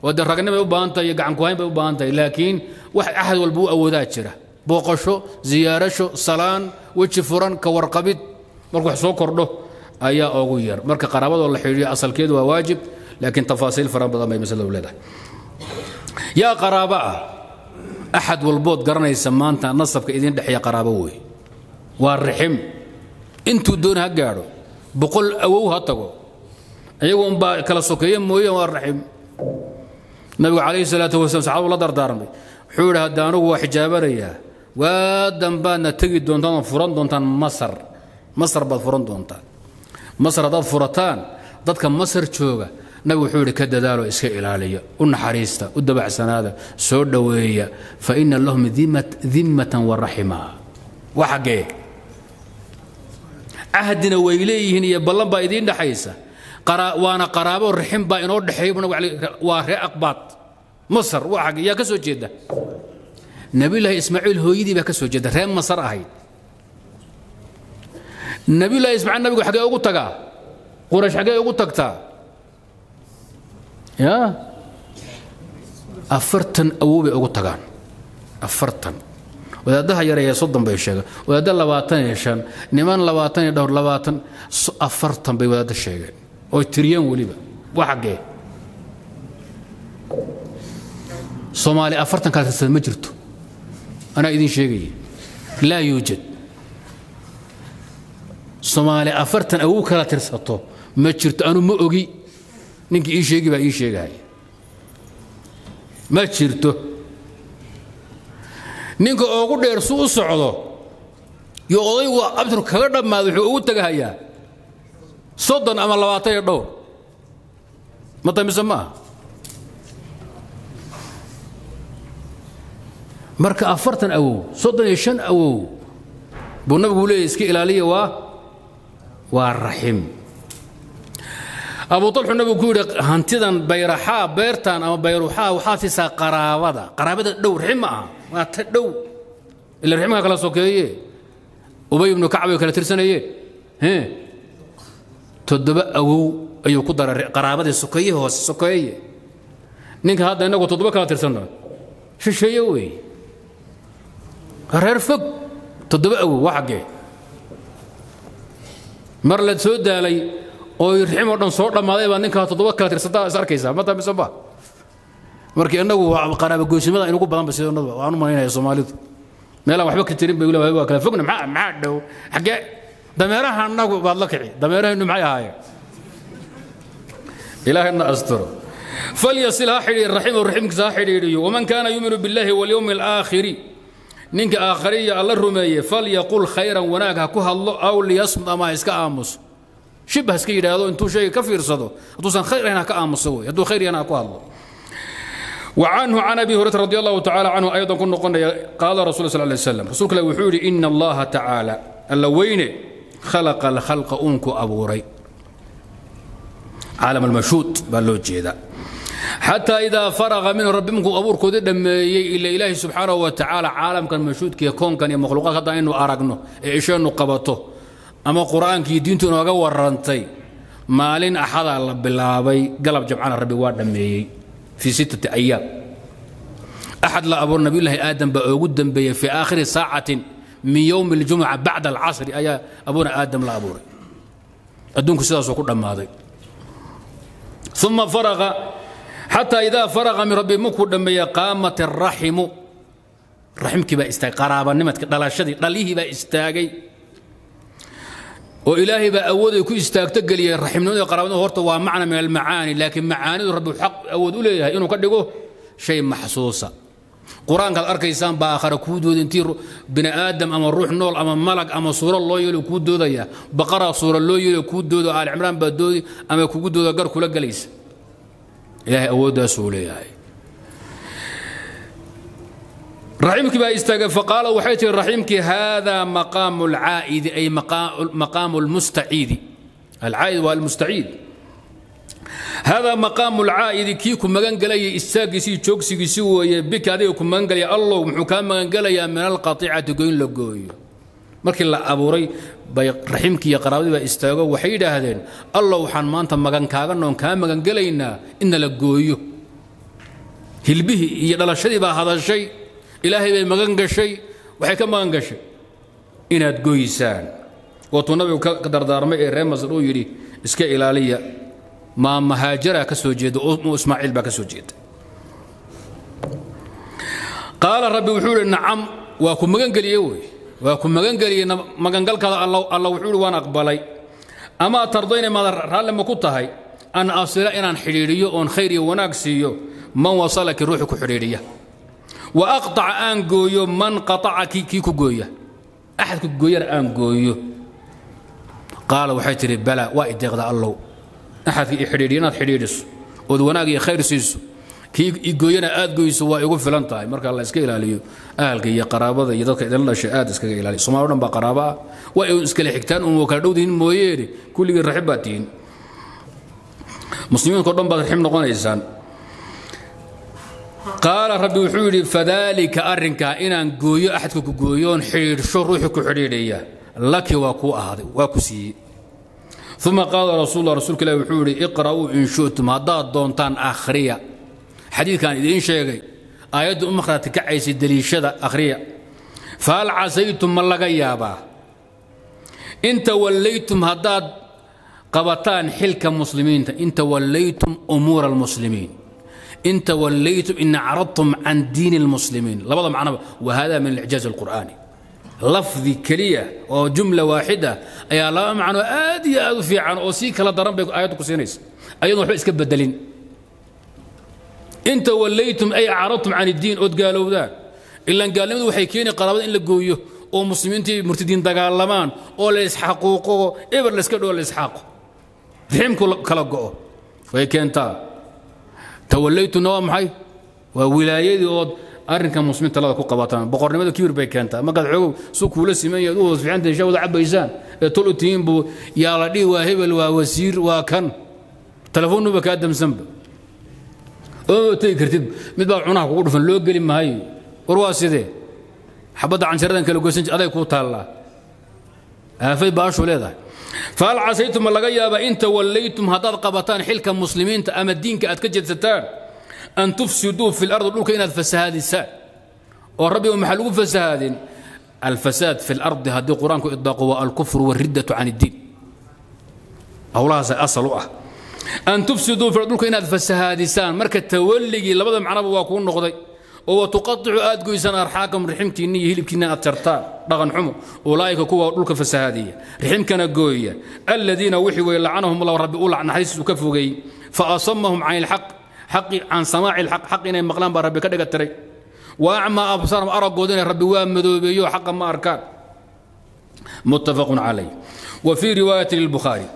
ودى الرقم يبانتا يقعن كوين يبانتا لكن واحد أحد والبوء أو ذات شره بوقشو زيارشو صلان وشفران كورقبت مركو حسوكر له أيا أوغير مركو قرابة والله حرية أصل كيد وواجب لكن تفاصيل فرابضة ما يمثل أولاده يا قرابة أحد والبوت قرنا يسمانتا نصب كإذن دحيا قرابوي والرحم انتو دون هقارو بقول أووها تقو أيوة مبا كلاسوكيين مويا والرحم النبي عليه الصلاة والسلام صحابه الله دردارمي حولها دانو وحجابرية ودنبانا تجد دونتان فرن دونتان مصر مصر باد فرن دونتان مصر ضد فرتان ضد كان مصر تشوغا نبي حولي كددالو اسكا إلالية ونحريستا ودبع سنادة سود دوية فإن اللهم ذمة والرحمة وحقي عهدنا وإليهن يا بلان بايدين دحيسة وانا قرابه الرحم باين ورد حيبنا واري اقباط مصر وحق يا كسو جيده نبي الله اسماعيل هو يدي بكسو جيده ريم مصر اهي نبي الله اسماعيل النبي حقا اوغو تغا قريش حقا اوغو تغتا يا افرتن اوبي اوغو تغان افرتن wadaadaha yar ee 30 bay sheega wadaad 25 niman 20 dhowr 20 afartan bay wadaad sheegeen oo tiriyeen waliba waxa xaqee Soomaali afartan ka tirsan ma jirto ana idin sheegay la yujid Soomaali afartan awu kala tirsato ma jirto anu ma ogi ninka ii sheegi baa ii sheegay ma jirto ninka ugu dheer suu u socdo iyo odaygu abdur kaga dhamaado wuxuu ugu tagahayaa 30 ama 20 dhowr ma tamisamaa marka afartan awow 35 awow buu nabigu leeyahay iska ilaaliya waa raxim Abu Talha nabigu ku yiri hantidan bayraxa beertan ama bayruxa waxa fiisa qaraabada dhowr xima واتدو اللي رحمك على سوكيه وبي بن كعب وكلا ترسنيه ها تدب او ايو قدر قرابه سوكيه هو سوكيه نينك هذا انغو تدب كلا ترسنا شيشيه وي قرر فوق تدب او وحقه مر لا سو دالي او رحمو دن سو دماده با نينك تدب كلا ترسدا اس اركيسا ما تمسبا markii anagu qaraabo goosimada inagu badan ba sidoo naba waanu maaynaay Soomaalidu meelaha waxba ka tirin bay ilaa kala fogna maxaa dhaw xagga dameeraha anagu baad la kici dameerahaynu maxay ahaayeen ilaahna asturo falyasil ahli arrahim arrahimka sahili wa man kana yu'minu billahi wal yawmil akhir ninka aakhiriya alla rumeeye falyaqul khayran wanaaga ku hadlo aw liyasma ma iska aamus shibah iska yiraahdo intuu shay ka fiirsado haduusan khayran ka aamuso way haduu khayr yana ku hadlo وعنه عن ابي هريره رضي الله تعالى عنه ايضا كنا قلنا قال رسول صلى الله عليه وسلم رسولك وحوري ان الله تعالى اللوين خلق الخلق انكو ابو ري عالم المشوت باللوجي ذا حتى اذا فرغ من ربكم ابوركو دمي الى الله سبحانه وتعالى عالم كان مشوت كي كون كان مخلوقات انه ارغنو ايشنو قبطو اما قران كي دينتو نوغا ورنتي مالين احد الله بلاوي قلب جمعان ربي وا دمي في 6 أيام أحد لا أبو نبي الله آدم بأوجد بي في آخر ساعة من يوم الجمعة بعد العصر أيا أبونا آدم لا أبوري أدونك سياسة كل ما هذا ثم فرغ حتى إذا فرغ من ربي مكود لما قامت الرحم رحمك با استاغ قرابا نمت دلاشدي دليهي با استاغي وإلهي با أودو كو استاغ تغلي رحمنود قرابنا هورتا وا معنى من المعاني لكن معاني رب الحق أودو ليها إنو كدغو شيء محسوسا قرآن قال أركيسان باخر كودود انتي بني آدم أما روح نول أما ملك أما سورة الله يلو كودود يا بقرة سورة الله يلو كودود آل عمران بدودي أما كودود قر كولا قليس إلهي أودو سولي هاي رحمك بقى استغفر فقال وحيت رحمك هذا مقام العائد أي مقام المستعيد العائد والمستعيد هذا مقام العائد كيكم مغنغلي استاغسي جوكسيسي ويا بك هذيكم مغنغلي الله محكم مغنغلي من القطيعة قوين لقوي مركي لا أبوري رحمك يا قراودي بقى استغفر وحيد هذين الله وحن ما أنت مغنكاغا نون كان مغنغلينا إن لقويو هلبه يدل الشيء هذا الشيء إلهي بي مغنغشي وحي كمغنغشي إناد قويسان وطو نبي قدر دارمي رمز رو يري اسكا إلالية ما مهاجرة كسوجيد وإسماعيل با كسوجيد قال ربي وحول نعم واكو مغنغلي يوي واكو مغنغلي مغنغل كذا الله وحول وانا أقبالي أما ترضين ماذا رالي ما كنت هاي أن أصل إنان حريريو أن خيري وناكسيو من وصلك روحك حريرية وأقطع أن قويو من قطعك كيكو قويو أحد كوكوير أن قويو قال وحيتري بلا وايد يغدا الله أحد في إحريرينا حريرس وذوناقي خير سيسو كي قوينا آد قويسو ويقول فلان طاي مركا الله اسكيل عليو آلقي يا قرابة يضلك إذا الله شيء آد اسكيل عليو صماونا بقرابة ويسكيل حكتان وموكالودين مويري كل الرحباتين مسلمين كلهم بحرم نقون إنسان قال ربي وحولي فذلك أرنك إن قويو أحدك قويون حير شو روحك حريرية لك وكو أهضي وكسي ثم قال رسول الله رسولك لا وحولي اقرأوا إن شئتم هذا دونتان آخرية حديث كان إذا إن شيء آيات أخرى تكعيس الدليشة آخرية فهل عسيتم من لقيابا إن توليتم هذا قبطان حلك المسلمين إن توليتم أمور المسلمين إن توليتم إن عرضتم عن دين المسلمين لبضع معنا وهذا من الإعجاز القرآني لفظ كلية وجملة واحدة أي لا معنى آدي أدفع عن أوسيك لا ضرب لك آيات كسينيس أيضا حلو إسكب الدليل إن توليتم أي عرضتم عن الدين أود قالوا ذا إلا أن قال لهم وحيكيني قرابة إلا قويه أو مسلمين تي مرتدين دقالمان أو ليس حقوقه إبر لسكب أو ليس حقه فهمكم كلاقوه ويكين تا توليت نوام حي وولايتي ود أرنك مسلمين ثلاثة كو قباطان بقرنمادو كبير باي كانتا ما قد عقب سوق ولا سيمين يدوه في عندنا جو عبايزان طلو تيم بو يا لدي وهبل ووزير وكان تلفونه بك أدم زنب أو تيكرتيب مدبا عناق غرفن لو قلي ما هي رواسي ذي حبض عن شردن كلو قسنج أذاي كو تالا أفي باش وليدا فهل عسيتم اللقاء يابا إن توليتم هداد قبطان حلك المسلمين أما الدين كأتكجد ستان أن تفسدوا في الأرض ولو كينا الفساد الساد والربي ومحلو فساد الفساد في الأرض هدي قرآنك إطلاق والكفر والردة عن الدين أولا سأصلوا أن تفسدوا في الأرض ولو كينا الفساد الساد مركز تولي لبدا معنا بواكون نقضي وتقطع آدكو يسنا أرحاكم رحمتي إني هلبك إنا أترتار رغن حمو أولئك كوا أولك فسهادية رحمكنا قوية الذين وحوا يلعنهم الله ربي أولى عن حديث وكفوغي فأصمهم عن الحق حق عن سماع الحق حق إن مقلام بربي كدك التري وأعمى أبصارهم أرقوا دين ربي وامدوا بيو حقا ما أركان متفق عليه وفي رواية للبخاري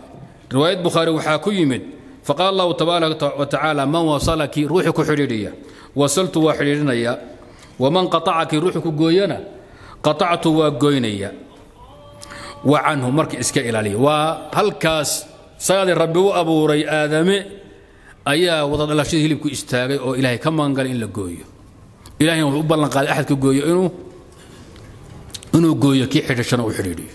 رواية بخاري وحاكي من فقال الله تبارك وتعالى من وصلك روحك حريرية وصلت وحريرنيا ومن قطعك روحك قوينا قطعت وقوينيا وعنه مرك اسكائل عليه وهل كاس صالح ربي وابو ري ادمي ايا وضد الله شيء هلبك استاغي او الهي كمان قال ان لا قويو الهي وبلن قال احد كقويو انه قويو كي حيرشن وحريريو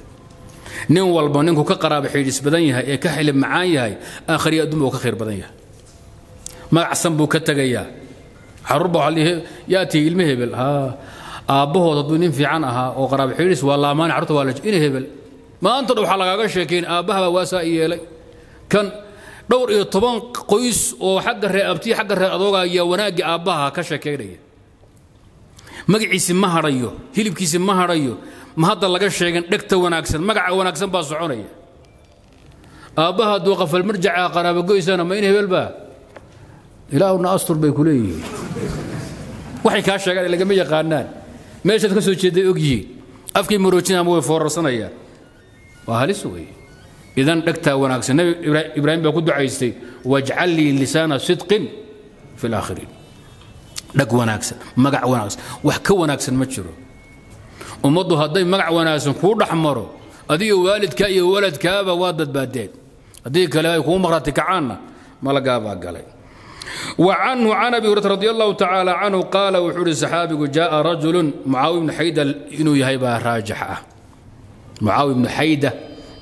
نين والبا نينكو كقراب حيريس بدن يها اي كحلب معان يها اخر يا دمو كخير بدن يها ما احسن بو كتغيا حربه عليه ياتي المهبل ها ابوه ضد نين في عنها او قراب حيرس والله ما نعرفه ولا ان هبل ما انت روح لغا شيكين ابها واسا يلي كان دور إيه طبعاً قيس وحق الرئابتي حق الرئابة يا وناجي أباها كشكيرية مجي اسمها ريو هيلب كيس اسمها ريو ما هذا اللي قش يجن دكت وناكسن مجا وناكسن باصعونية أباها توقف المرجع قرابة قيس أنا ما إني بالبا إلهنا أسطر بكلية وحي كشكيرية اللي جميع قانان ماش تكسو كذي أجي أفكي مروتشنا مو فورصنايا وهل سوي إذا دكتها وناكس النبي إبراهيم بيقول دعاء واجعل لي لسان صدق في الآخرين دك وناكس مقع وناكس وحكى وناكس متشرو ومضوا هدي مقع وناكس كور أحمره أدي والد كأي ولد كابا وادد بادين أدي كلا يكون مغراتك عنا ما لقابا قالي وعنه عن أبي هريرة رضي الله تعالى عنه قال وحول السحابي جاء رجل معاوية بن حيدة إنه يهيبها راجحة معاوية بن حيدة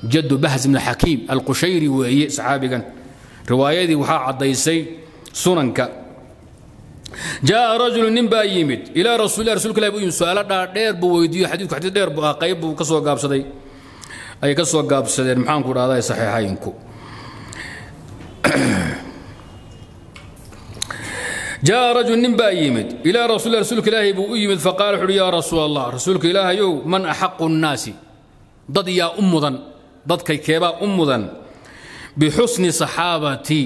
جد بهز بن حكيم القشيري وهي صحابي روايتي وحا عديسي سننك جاء رجل نبا يمد الى رسول الله رسولك لا يبين سؤال داير بو ويديو حديثك حديث داير بو قيب بو كسو غابسداي اي كسو غابسدين مخان كو راداي صحيحينكو جاء رجل نبا يمد الى رسول الله رسولك لا يبين فقال يا رسول الله رسولك اله يو من احق الناس ضد يا امضن dadkay keeba u mudan bi husni sahabati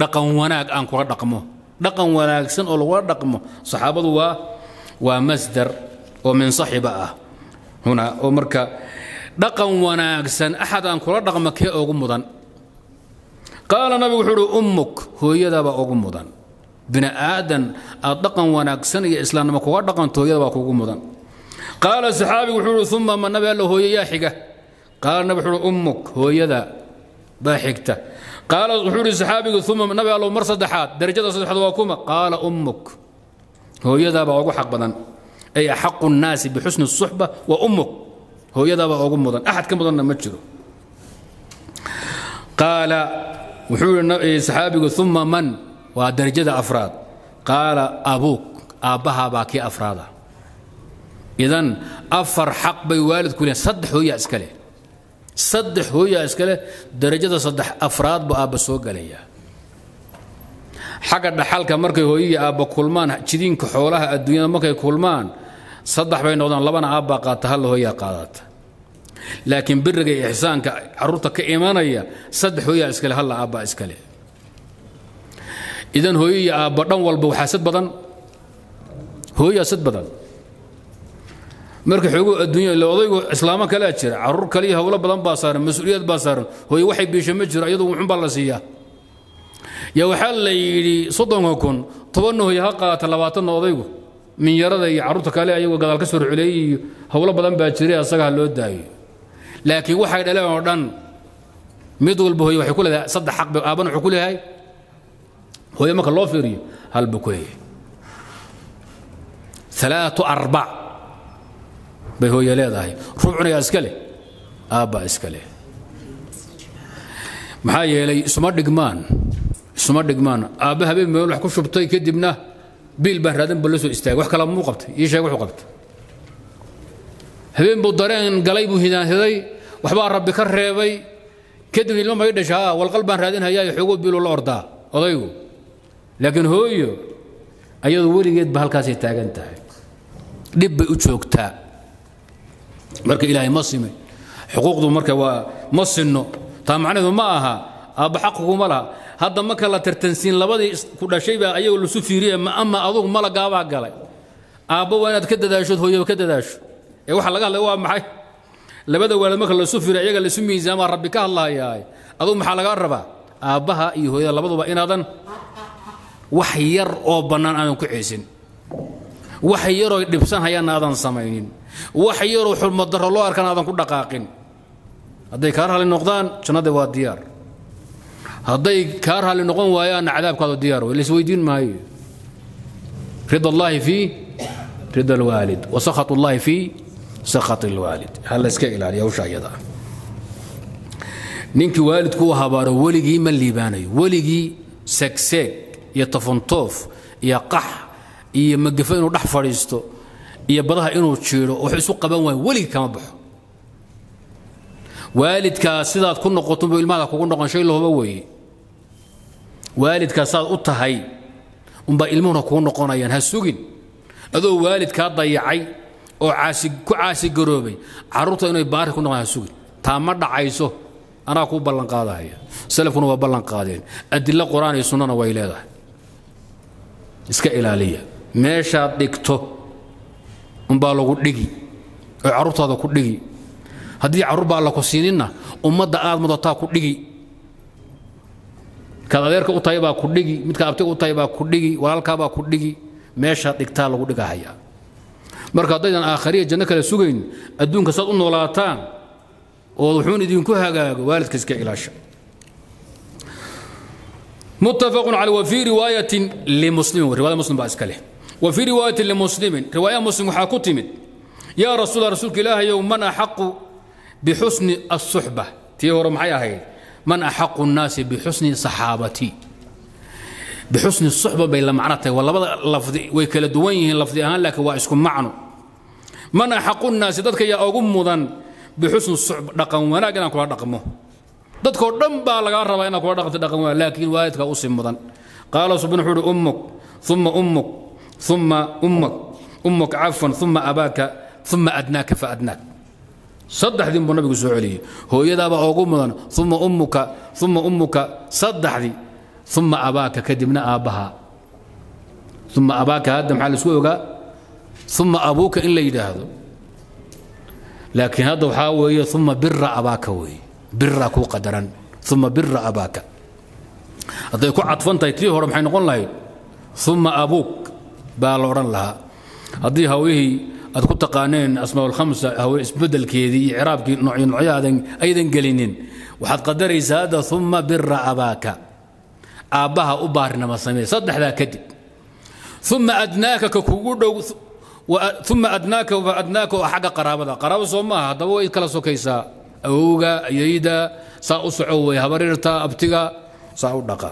dhaqan wanaag aan ku dhaqmo dhaqan wanaagsan oo lagu dhaqmo saxaabadu waa masdar oo min sahiba ah huna oo marka dhaqan wanaagsan ahad aan ku dhaqmo kee ugu mudan qaala nabigu wuxuu ummuk hooyadaaba ugu mudan bina aadan dhaqan wanaagsan iyo islaamnimo ku dhaqanto hooyada waa kugu mudan qaala saxaabi wuxuu thumma man nabiga la hooyaya xiga قال نبي حر أمك هو يذا ضحكته قال حر الصحابي ثم نبي الله مر صدحات درجة صدحات وكما قال أمك هو يذا بأقو حق بدن أي حق الناس بحسن الصحبة وأمك هو يذا بأقو مضن أحد كم مضن متجر قال وحر الصحابي ثم من ودرجة أفراد قال أبوك أبها باكي أفرادا إذن أفر حق بوالد كله صدح هو يأسكله صدح هو يا اسكله درجه صدح افراد با ابا سو غليا حق دخلك مركي هويه ابا كلمان جيدينك خولها الدنيا مركي كلمان صدح بين نودان لبنا ابا قاته هل هو يا قادات لكن برغي احسانك عرورتك كايمانيا صدح هو يا اسكله هل ابا اسكله اذا هويه ابا دن ولبا وحا سد بدن هويه سد بدن marka xogo adduunyo loodaygo islaama kala jira carruur kaliya hawlo badan baa saaran mas'uuliyad baa saaran hooyo waxay biisha ma jiro iyadu wuxuu bal la siiya ya waxa la yiri sodon kun toban hooyo ha qaata 20 odaygo min yarada iyo carruurta kale ayagu gadaal ka soo ruleeyay hawlo badan baa jira asaga loo daayo laakiin waxay dhaleen oo dhan mid walba hooyo waxay ku leedahay saddex xaq aaban wuxuu ku leeyahay hooyo marka loo fiiriyo hal bukoy ثلاثة أربعة بهو يلاداي ربعنا يا اسكله ابا اسكله ما يلي اسما دغمان اسما دغمان ابا هبي مول wax ku shubtay kadibna bil bahradan balaso istaag wax kala muu qabtay ii sheeg wuxuu qabtay habeen buu dareen galay buu hidaaday waxba rabbi ka reebay kadib ilmo ay dhashaa wal qalban raadin hayaa xugo bil loo ordaa odaygu laakiin hooyo ayadu warigeed ba halkaas ay taagan tahay dib bay u joogtaa marka ilaahay ma simay xuquuqdu marka waa ma sinno taa macnaheedu ma aha aba xaqku ma laha hadda ma kala tartansiin labadii ku dhashay baa ayagu la soo fiiriyay ma ama adugu ma la gaaba galay aba waa inaad ka dadaasho hooyo ka dadaasho ee waxa laga hadlay waa maxay labada waalid marka la soo fiiriyay ayaga la soo miisaama rabbi ka hadlaayay adugu maxaa laga rabaa aabaha iyo hooyada labaduba inaadan wax yar oo banaan aan ku ciisin wax yar oo dhibsan hayaan aadan samaynin wax yar oo xurmo darro loo arkan aadan ku dhaqaaqin haday kaar hal noqdaan jannada waa diyaar haday kaar hal noqon waayaan cadaabkaadu diyaar way is weydiin maayo rid Allah fi rid alwalid wa sakhat Allah fi sakhat alwalid hal iska ilaaliyo shaayada ninki waalidku habaaro waligii ma liibaanayo waligii sakseeg iyo tafuntoof iyo qax iyo magafay inuu dhax fadhiisto iyo badaha inuu jiiro oo xusu qaban way wali kama baxo waalidka sidaad ku noqoto ilmaha kugu noqon shay looba way والد كاساد أطهي أمبا إلمونا كون قنايان هالسجن أذو والد كضيعي أو عاسق كعاسق قروبي عروته إنه يبارك كنا هالسجن تامر عيسو أنا أكون بلن قاضي هي سلفنا وبلن قاضين أدلة قرآن السنة وإلى إسكائل عليا ماشى دكتو أمبا لو قدقي عروته هذا قدقي هذه عروبة على كوسيننا أمضى آدم ضطا قدقي كذلك أطيبا كوديجي متكابتي أطيبا كوديجي والكابا كوديجي ماشى دكتالو كوديجا هيا مركضين آخرية جنك السجين الدون كسر النولاتان وضحون الدين كوها والد كسك إلاشا متفق على وفي رواية لمسلم رواية مسلم باسكله وفي رواية لمسلم رواية مسلم حاكتم يا رسول الله يوم من أحق بحسن الصحبة تيورم حياهي من أحق الناس بحسن صحابتي بحسن الصحبة بين معناته والله لفظي ويكل دوينه لفظي أهان لك واسكن معنو من أحق الناس ذاتك يا أغمضا بحسن الصحبة رقم وناقنا كل رقمه ذاتك رمبا لك الربا إنك رقم لكن وايتك أصمضا قال سبحانه حر أمك ثم أمك ثم أمك أمك عفوا ثم أباك ثم أدناك فأدناك صدح ذي من النبي السعودي هو يذهب أقوم ثم أمك صدح ذي ثم أباك كدمنا أبها ثم أباك هدم على سوقك ثم أبوك إلا يدهذا لكن هذا وحاوي ثم بر أباك وي برك وقدرا ثم بر أباك هذا يكون عطفا تيتريه ورم حين نقول له ثم أبوك بالورن لها هذه هويه أذكر تقانين أسماء الخمسة أو إسبدل كيدي عراب كي نوعي هذا أيضا قليلين وحد قدر يساد ثم بر أباك أباها أبارنا ما سمي صدح ذا كذب ثم أدناك ككودو ثم أدناك وأدناك وحق قرابة قرابة صومها هذا هو يكلسو كيسا أوغا ييدا سأصعو هبريرتا أبتغا سأودقا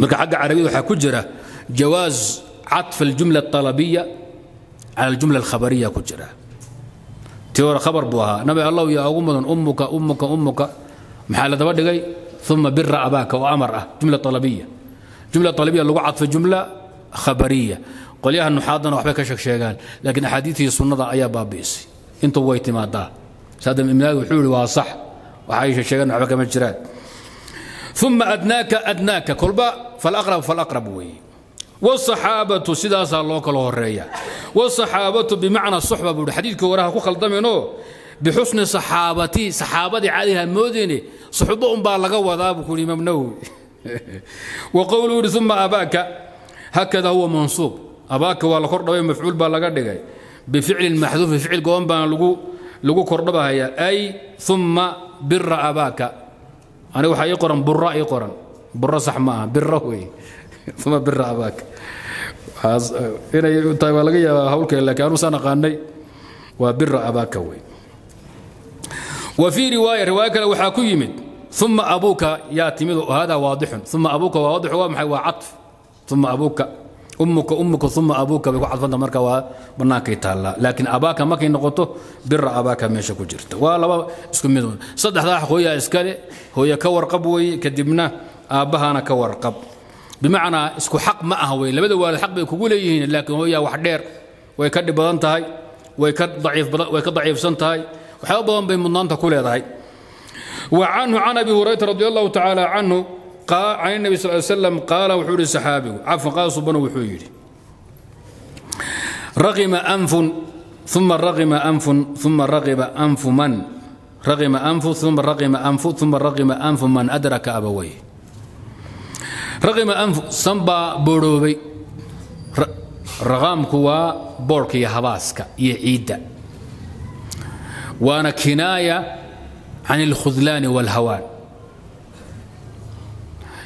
لك حق عربي وحكجرة جواز عطف الجملة الطلبية على الجملة الخبرية كجرة تيورا خبر بوها نبي الله يا أمك أمك أمك أمك محالة بدقي ثم بر أباك وأمره جملة طلبية جملة طلبية اللي وقعت في جملة خبرية قل يا أنه حاضنا وحبك شك شيئا لكن أحاديثي صندا أيا بابيسي أنتم ويتي ما دا سادم إملاء وحول وصح وعايش شيئا وحبك مجرات ثم أدناك أدناك كلبا فالأقرب فالأقرب وي والصحابة سداس الله كله الرياء والصحابة بمعنى الصحبة بالحديث كوراها كوخل ضمنه بحسن صحابتي صحابتي عليها المدني صحبهم بالغوا وذاب كل ممنوع وقوله ثم أباك هكذا هو منصوب أباك ولا قرضة مفعول بالغا بفعل محذوف فعل قوم بالغو لغو قرضة هي أي ثم بر أباك أنا وحي قرن براء قرن برا صح ما بالرهوي ثم بر أباك إني طيب لقي هقولك لك أنا سنة قاني وبر أباك وين وفي رواية لو حاكيمد ثم أبوك يأتي هذا واضح ثم أبوك واضح ومحي وعطف ثم أبوك أمك أمك ثم أبوك بقعد فند مركب وبناك يتهلا لكن أباك ما كين نقطه بر أباك ماشي كجرت ولا اسكم مدون صدق ذا خويا إسكالي هو كورقب وي كدبنا أباها أنا كورقب بمعنى اسكو حق ما هو لبدا ولا حق بيقول ليهن لكن هو يا واحد دير ويكد بدن تاي ويكد ضعيف ويكد ضعيف سن تاي وحبهم بمنان تقول هاي وعنه عن ابي هريره رضي الله تعالى عنه قال عن النبي صلى الله عليه وسلم قال وحور الصحابي عفوا قال صبنا وحور رغم انف ثم رغم انف ثم رغب انف من رغم انف ثم رغم انف ثم رغم انف من ادرك ابويه رغم أنف سنبا بروبي رغم كوا بورك يا هباسكا يا عيدا وانا كناية عن الخذلان والهوان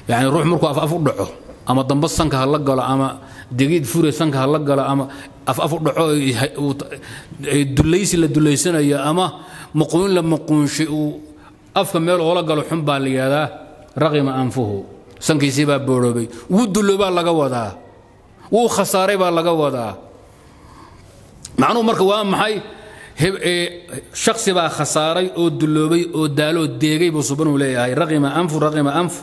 يعني روح مركو أفأفضعه أما ضنبص سنك هلقلا أما دقيد فوري سنك هلقلا أما أفأفضعه دليس إلا دليسنا يا أما مقوين لما مقوين شيء أفهم يلو هلقلا حنبا لياذا رغم أنفه سنكيسي باب بوروبي ودلو باب لغا ودا وخساري باب لغا ودا معنو مركو وام محاي شخص باب خساري ودلوبي ودالو ديغي بصبنو ليهاي رغم انف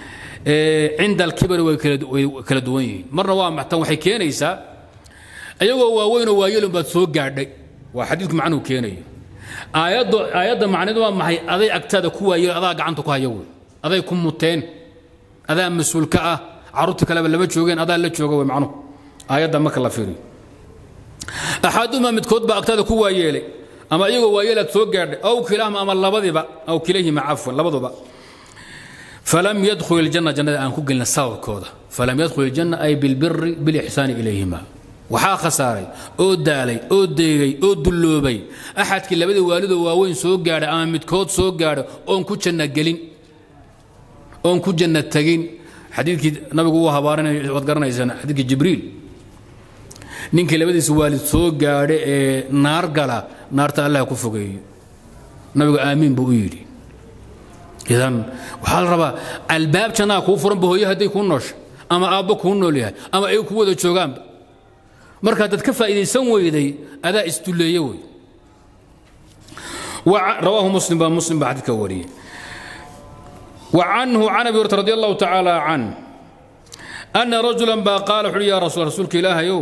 عند الكبر وكدوين مرة واحد وحي كينيسا أيوه واوين وايل بسوق جرى وحديثكم معنو كيني آيات معناها ما هي أذى أكتاد كوا يأذى عن تقوى يوم أذى يكون متين أذى مسؤول كأ عرضت كلام اللي بتشوجين أذى اللي تشوجوا معناه آيات ما كلا فيري أحدهما متكوت بأكتاد كوا يلي أما يجوا ويلك توجر أو كلاهما أما الله بذي بق أو كليهما عفوا الله بذو بق فلم يدخل الجنة جنة أن كوجلنا ساو كودا فلم يدخل الجنة أي بالبر بالإحسان إليهما وحا خساري او دالي او ديغي او دلوبي احد كي لبدي والده واوين سو غاده اما ميدكود سو غاده اون كو جنة غلين اون كو جنة تاغين حديثكي نبيغو و هبارني واد غرانيسان حديثكي جبريل نينكي لبدي سو والد سو غاده نار غلا نارتا الله كو فغي نبيغو امين بو يري اذن وحال ربا الباب جنا كو فرن بو هي هدي كو نوش اما ابو كو نوليه اما اي كو ودا جوغان marka dad ka faa'iideysan weeyday ada istuleeye way wa rawahu muslim ba hadka wariye wa anhu an abi radiyallahu ta'ala an anna rajulan ba qala ya rasul ilaha yu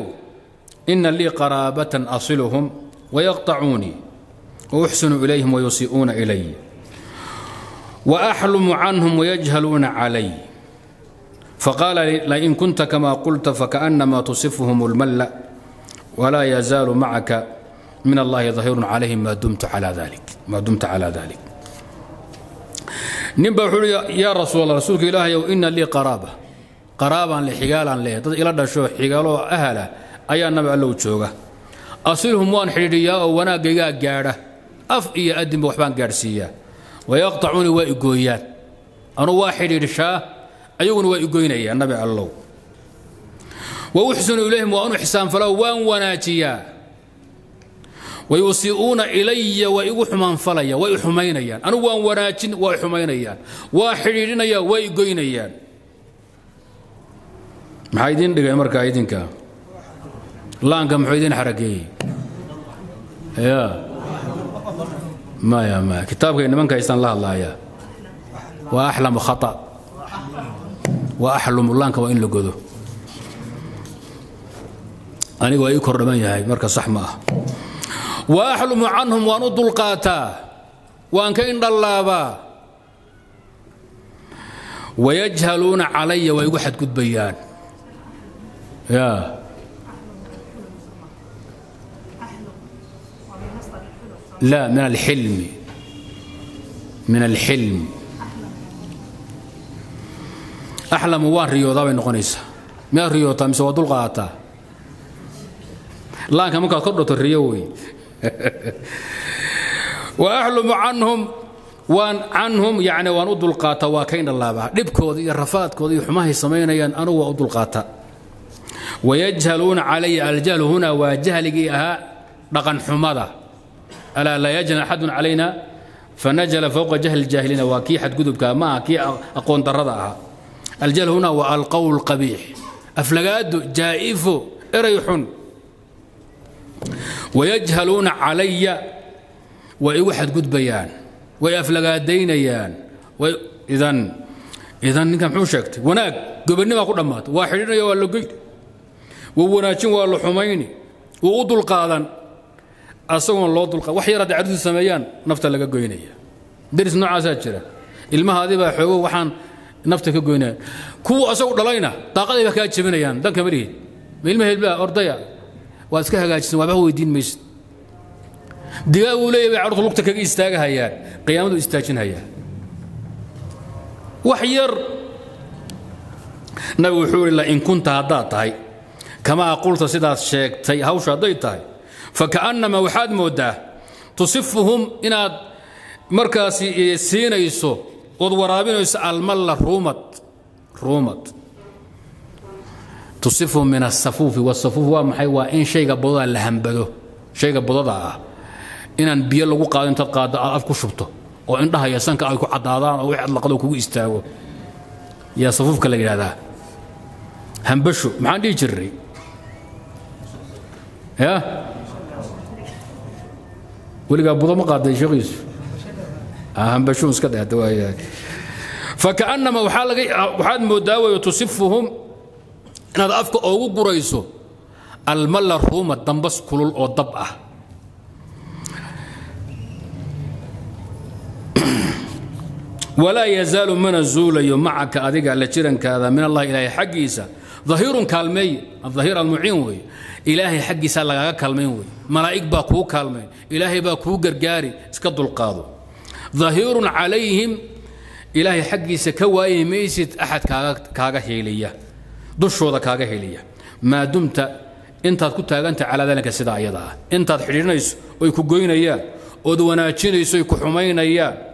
inna li qarabatan asiluhum wa yaqta'uni wa uhsinu ilayhim wa yusi'una ilayya wa ahlumu anhum wa yajhaluna alayya فقال لئن كنت كما قلت فكأنما تصفهم الملأ ولا يزال معك من الله ظهير عليهم ما دمت على ذلك نبا يا رسول الله رسولك إلهي وإن لي قرابا لحقالا لي إلى دشو حقالو أهلا أي النبي علو تشوغا أصلهم وان حريريا وانا قيا قارة أف إيا أدم وحبان قارسيا ويقطعوني وإقويات أنا واحد رشاه أيون ويقويني النبي علو وأحسن إليهم وأن إحسان فلا وان وناتيا ويسيئون إلي ويحمن فليا ويحمينيا أنا وان وناتين ويحمينيا وحريرينيا ويقوينيا محايدين دقا مركا عيدينكا لانكا محايدين حركي يا ما يا ما كتابك إنما كايسان الله يا وأحلم خطأ وأحلم لانكا وإن لقدو أنا وأي كرمان يا مركز صحمة وأحلم عنهم ونض القاتا وأن كان اللابا ويجهلون علي ويوحد كد بيان يا لا من الحلم أحلم وان ريوضا بين غنيسة ما ريوضا مسواد القاتا لا كم كقرة الريوي وأحلم عنهم وأن عنهم يعني وأن أدل قاتا وكين الله بعد لبكو ذي الرفات كوذي حماه سمينا ين أنا وأدل قاتا ويجهلون علي الجهل هنا وجهل جيئها رقم حمادة ألا لا يجن أحد علينا فنجل فوق جهل الجاهلين وكي حد قدبك ما كي أقون ترضعها الجهل هنا والقول القبيح أفلقاد جائف إريحون ويجهلون علي ويوحد قد بيان ويفلقا دينيان إذا نكم حوشكت وناك قبلني ما قد مات واحدين يا ولقي ووناشين والو حميني وأوض القاذن أسوى الله أوض القاذن وحي رد عرض السميان نفت لقى قوينية درس نوعا ساتشرة المها هذه بحوه وحان نفتك قوينية كو أسوى دلينا طاقة بكات شبنيان دنك مريد من المهل بها أرضية واسكها جالس وابعو الدين مش دياو لي يعرض لقطك يستاج هيا قيامته يستاجن هيا وحير نبي حور إلا إن كنت هداتي كما قلت سيدا شيكتي هوش هديتي فكأنما وحاد موده تصفهم إن مركز سينا يسو وضرابين يسأل ملا رومت تصفهم من الصفوف، والصفوف ومحيوا إن شيء بضاء لهم بدو شيء بضاء إن بيلقوا قادم تقاد أفكوا شبطه وعندها يسانك أيكوا عضاضان أو يعلق لكوا يستوى يا صفوف كل هذا هم بشو ما عندي جري يا ولقى بضاء ما قاد يشغيز هم بشو مسكدة دواء فكأنما وحال مداوى تصفهم إن هذا أفكو أو بريسو الملا الروم الدنبس كل الأضبعة ولا يزال من الزول معك أديك على تيرن كذا من الله إلهي حقيسة ظهير كالمي الظهير المعين إلهي حقيسة لغا كالمي ملائك باكو كالمي إلهي باكو قرقاري اسكدوا القاضي ظهير عليهم إلهي حقيسة كواي ميسد أحد كاغا هيلية دشوذا كاغا هيلية ما دمت انت كنت انت على ذلك السيدة أيضا انت تحريرنيس ويكو قوينيا ودوناتشينيس ويكو حمينيا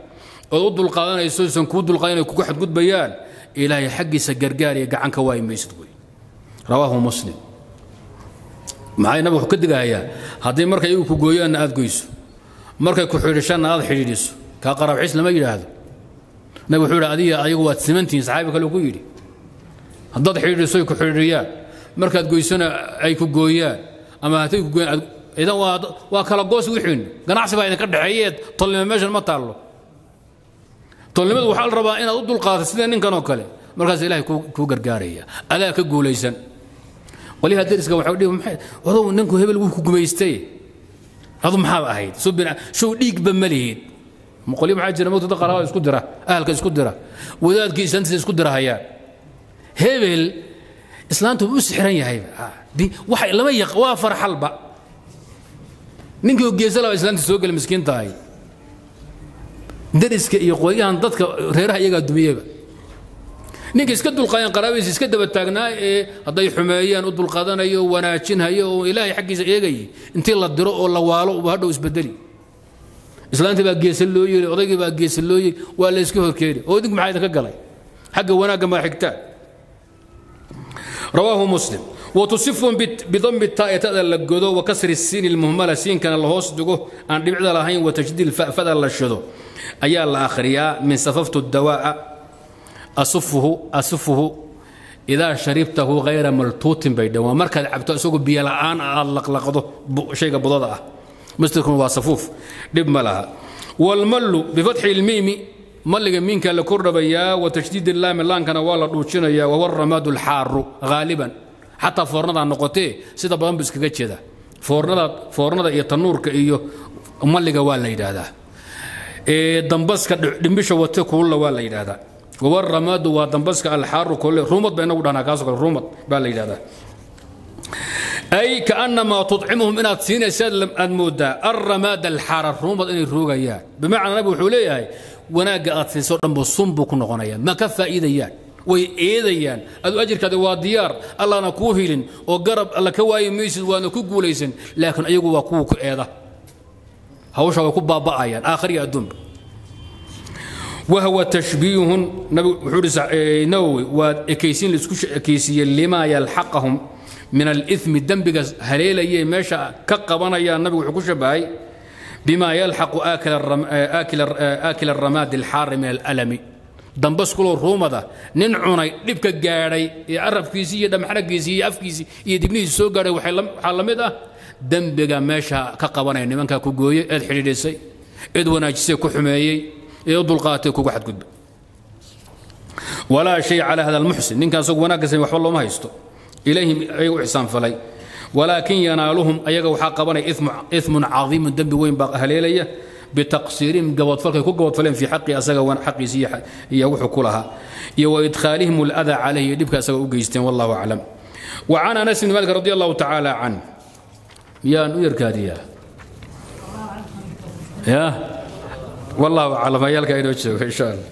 ودو القانيس ويكو القانيس ويكو حد قد بيان إلهي حقي سجرجاري يقع عن كواي ميسد رواه مسلم معاي نبي وكد قايا هذه مركا يكو قويان أذ قيسو مركا يكو حريشان أذ حريريسو كاقرب عيسى لما يجي هذا نبي حول هذه أيوة ثمانتين صحابك لو قيري هداد حريصو يكو حريريان مركاد قويسونا أي كو قويان أما هاتو يكو قويان إذا وكالا قوس ويحون قناعسي باينا كرد عياد طلما ماشا ما طالو طلما وحال ربائنا ضد القاضي سنين إن كانوا كالي مركاد إلهي كو قرقارية ألا كو قوليسن وليها درس قوي حوليهم حيث وهو ننكو هبل وكو قميستي هذا محاب أهيد سبنا شو ديك بمليهيد مقوليب عاجل موت دقراء اسكدرة أهلك اسكدرة وذات كيسانس اسكدرة هيا هبل اسلامته مسحران يا هيبه دي وحي لما يقوا فرحلبا نينكو جيسلو اسلامته سوقل مسكين تاي درسك iyo qoyaan dadka reeraha iyaga dumiyeba ninka iska dulqayn qaraabis iska daba taagnaa ee haday xumeeyaan u dulqadanayo wanaajinayo oo ilaahay xaqiisa eegay intii la diro oo la waalo oo hadhow isbedeli islaamta baa geesloo yiri odaygii baa geesloo yiri waa la iska horkeeyo odig maxay ka galay xagga wanaaga ma xigta رواه مسلم وتصفهم بضم التاء تاء للجدو وكسر السين المهمله سين كان الهوس دقه ان دبعد لهين وتجديد الفاء فذا للشدو ايا الاخرياء من صففت الدواء اصفه اذا شربته غير ملتوت بيدوى مركز عبتو اسوق بيلعان اللقلقضه شيء بضضعه مستكم وصفوف دب ملها والمل بفتح الميم ملقا مين كان لكردبيا وتشديد اللام اللام كان والا دوشينيا وهو الرماد الحار غالبا حتى فورندا نقطيه سيدا بامبس كجيدا فورندا يا تنور كايو ملقا والا يدادا دمبسكا دمبشا وتكو والا يدادا وهو الرماد ودمبسكا الحار كل رومت بين ودانا كاسكا رومت بالا يدادا اي كانما تطعمهم من سين سلم المودا الرماد الحار رومت ان الروغيا بمعنى نبي حوليها وناقة أطفال سودان بصنبو كنا غنايا ما كفى إيديان وإيديان أدو أجر كذا وديار الله نكوهيلن وقرب الله كواي ميسد ونكوكو ليسن لكن أيقو وكوك إيدا هوشا وكوب بابا آيان آخر يا دم وهو تشبيه نبي حرس نووي وكيسين لسكوش كيسي لما يلحقهم من الإثم الذنب هليلا يمشى كقبنا يا نبي وحكوش باي بما يلحق آكل الرماد الحار من الألم دنبس كلو الرومة ننعوني لبك قاري يعرف كيسية دم حرق كيسية أف كيسية يدبني سو قاري وحلمتها دنبك ماشا كقوانين من كاكوغوي الحريريسي إدوانا جسي كحمايي إدو القاتل كوكوحد قد ولا شيء على هذا المحسن إن كان سوق وناكسي وحوالله ما يستو إليهم أي إحسان فلي ولكن ينالهم ايغا وحا قبني اثم عظيم ذنب وين باق هليليه بتقصيرهم قواد فلك كقواد فلين في حقي اسغا وان حقي سي يا وخو كلها يا وادخالهم الاذى عليه دبك اسغا وغيستين والله اعلم وعن انس بن مالك رضي الله تعالى عنه يا نوير كاديا يا والله اعلم يا لك ان شاء الله